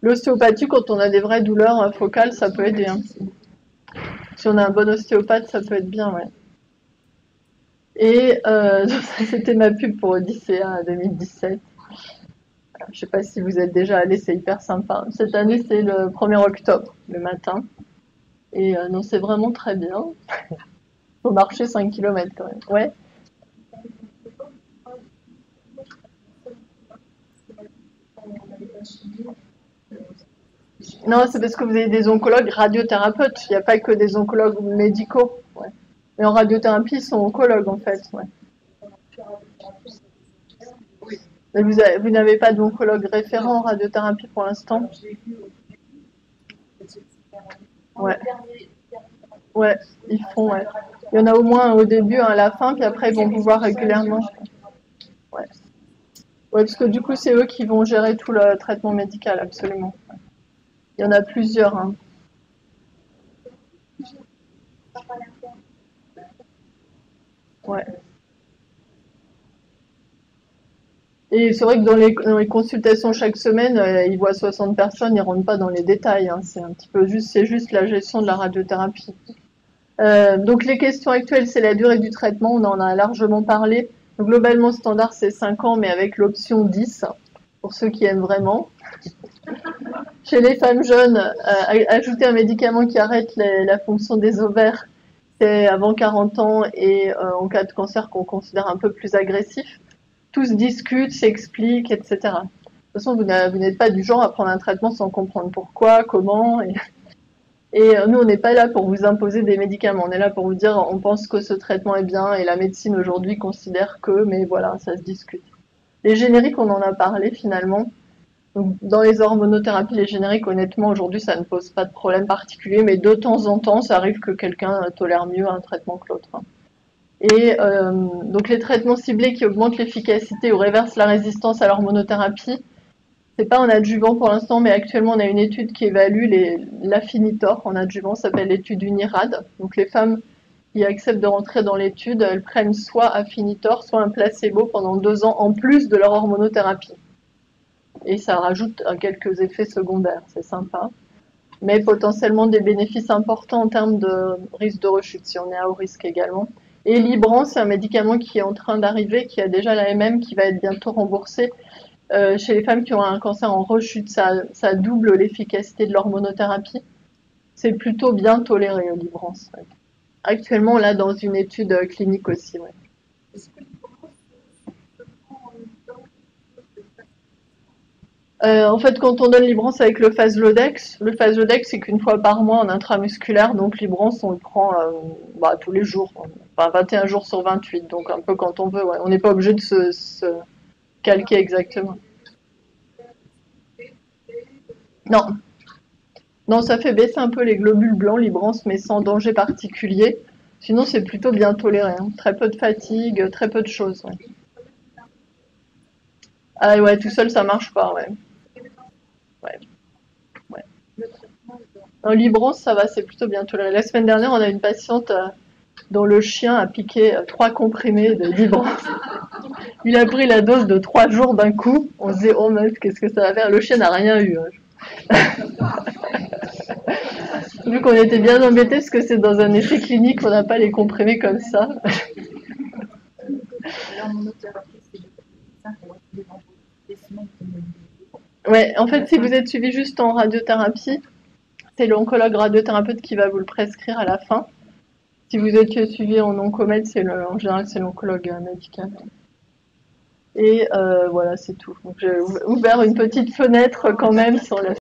l'ostéopathie, quand on a des vraies douleurs focales, ça peut aider. Hein. Si on a un bon ostéopathe, ça peut être bien, ouais. Et c'était ma pub pour Odyssea 2017. Alors, je ne sais pas si vous êtes déjà allés, c'est hyper sympa. Cette année, c'est le 1er octobre, le matin. Et non, c'est vraiment très bien. Il faut marcher 5 km quand même. Ouais. Non, c'est parce que vous avez des oncologues radiothérapeutes. Il n'y a pas que des oncologues médicaux. Ouais. Mais en radiothérapie, ils sont oncologues, en fait. Ouais. Mais vous n'avez pas d'oncologue référent en radiothérapie pour l'instant? Ouais. Ouais, ils font, ouais. Il y en a au moins au début, hein, à la fin, puis après, ils vont vous voir régulièrement. Ouais. Ouais, parce que du coup, c'est eux qui vont gérer tout le traitement médical, absolument. Ouais. Il y en a plusieurs. Hein. Ouais. Et c'est vrai que dans les consultations chaque semaine, ils voient 60 personnes, ils ne rentrent pas dans les détails. Hein. C'est un petit peu juste, c'est juste la gestion de la radiothérapie. Donc les questions actuelles, c'est la durée du traitement, on en a largement parlé. Donc, globalement, standard, c'est 5 ans, mais avec l'option 10, pour ceux qui aiment vraiment. Chez les femmes jeunes, ajouter un médicament qui arrête la fonction des ovaires, c'est avant 40 ans et en cas de cancer qu'on considère un peu plus agressif. Tous discutent, s'expliquent, etc. De toute façon, vous n'êtes pas du genre à prendre un traitement sans comprendre pourquoi, comment. Et nous, on n'est pas là pour vous imposer des médicaments. On est là pour vous dire, on pense que ce traitement est bien et la médecine aujourd'hui considère que, mais voilà, ça se discute. Les génériques, on en a parlé finalement. Donc, dans les hormonothérapies, les génériques, honnêtement, aujourd'hui, ça ne pose pas de problème particulier, mais de temps en temps, ça arrive que quelqu'un tolère mieux un traitement que l'autre. Et donc, les traitements ciblés qui augmentent l'efficacité ou réversent la résistance à l'hormonothérapie, c'est pas en adjuvant pour l'instant, mais actuellement, on a une étude qui évalue l'Affinitor en adjuvant, ça s'appelle l'étude UNIRAD. Donc, les femmes qui acceptent de rentrer dans l'étude, elles prennent soit Affinitor, soit un placebo pendant 2 ans en plus de leur hormonothérapie. Et ça rajoute quelques effets secondaires, c'est sympa. Mais potentiellement des bénéfices importants en termes de risque de rechute, si on est à haut risque également. Et l'Ibrance, c'est un médicament qui est en train d'arriver, qui a déjà l'AMM, qui va être bientôt remboursé. Chez les femmes qui ont un cancer en rechute, ça double l'efficacité de l'hormonothérapie. C'est plutôt bien toléré, l'Ibrance. Ouais. Actuellement, là, dans une étude clinique aussi. Ouais. En fait, quand on donne l'Ibrance avec le faslodex, c'est qu'une fois par mois en intramusculaire, donc l'Ibrance, on le prend tous les jours, enfin 21 jours sur 28, donc un peu quand on veut. Ouais. On n'est pas obligé de se calquer exactement. Non. Non, ça fait baisser un peu les globules blancs, l'Ibrance, mais sans danger particulier. Sinon, c'est plutôt bien toléré. Hein. Très peu de fatigue, très peu de choses. Ouais. Ah ouais, tout seul, ça marche pas, ouais. Ouais. Ouais. Dans l'Ibrance, ça va, c'est plutôt bien toléré. La semaine dernière, on a une patiente dont le chien a piqué 3 comprimés d'Ibrance. Il a pris la dose de 3 jours d'un coup. On se disait, oh meuf, qu'est-ce que ça va faire? Le chien n'a rien eu. Vu qu'on était bien embêtés, parce que c'est dans un essai clinique, on n'a pas les comprimés comme ça. Ouais, en fait, si vous êtes suivi juste en radiothérapie, c'est l'oncologue radiothérapeute qui va vous le prescrire à la fin. Si vous êtes suivi en oncomède, en général, c'est l'oncologue médical. Et voilà, c'est tout. Donc, j'ai ouvert une petite fenêtre quand même sur la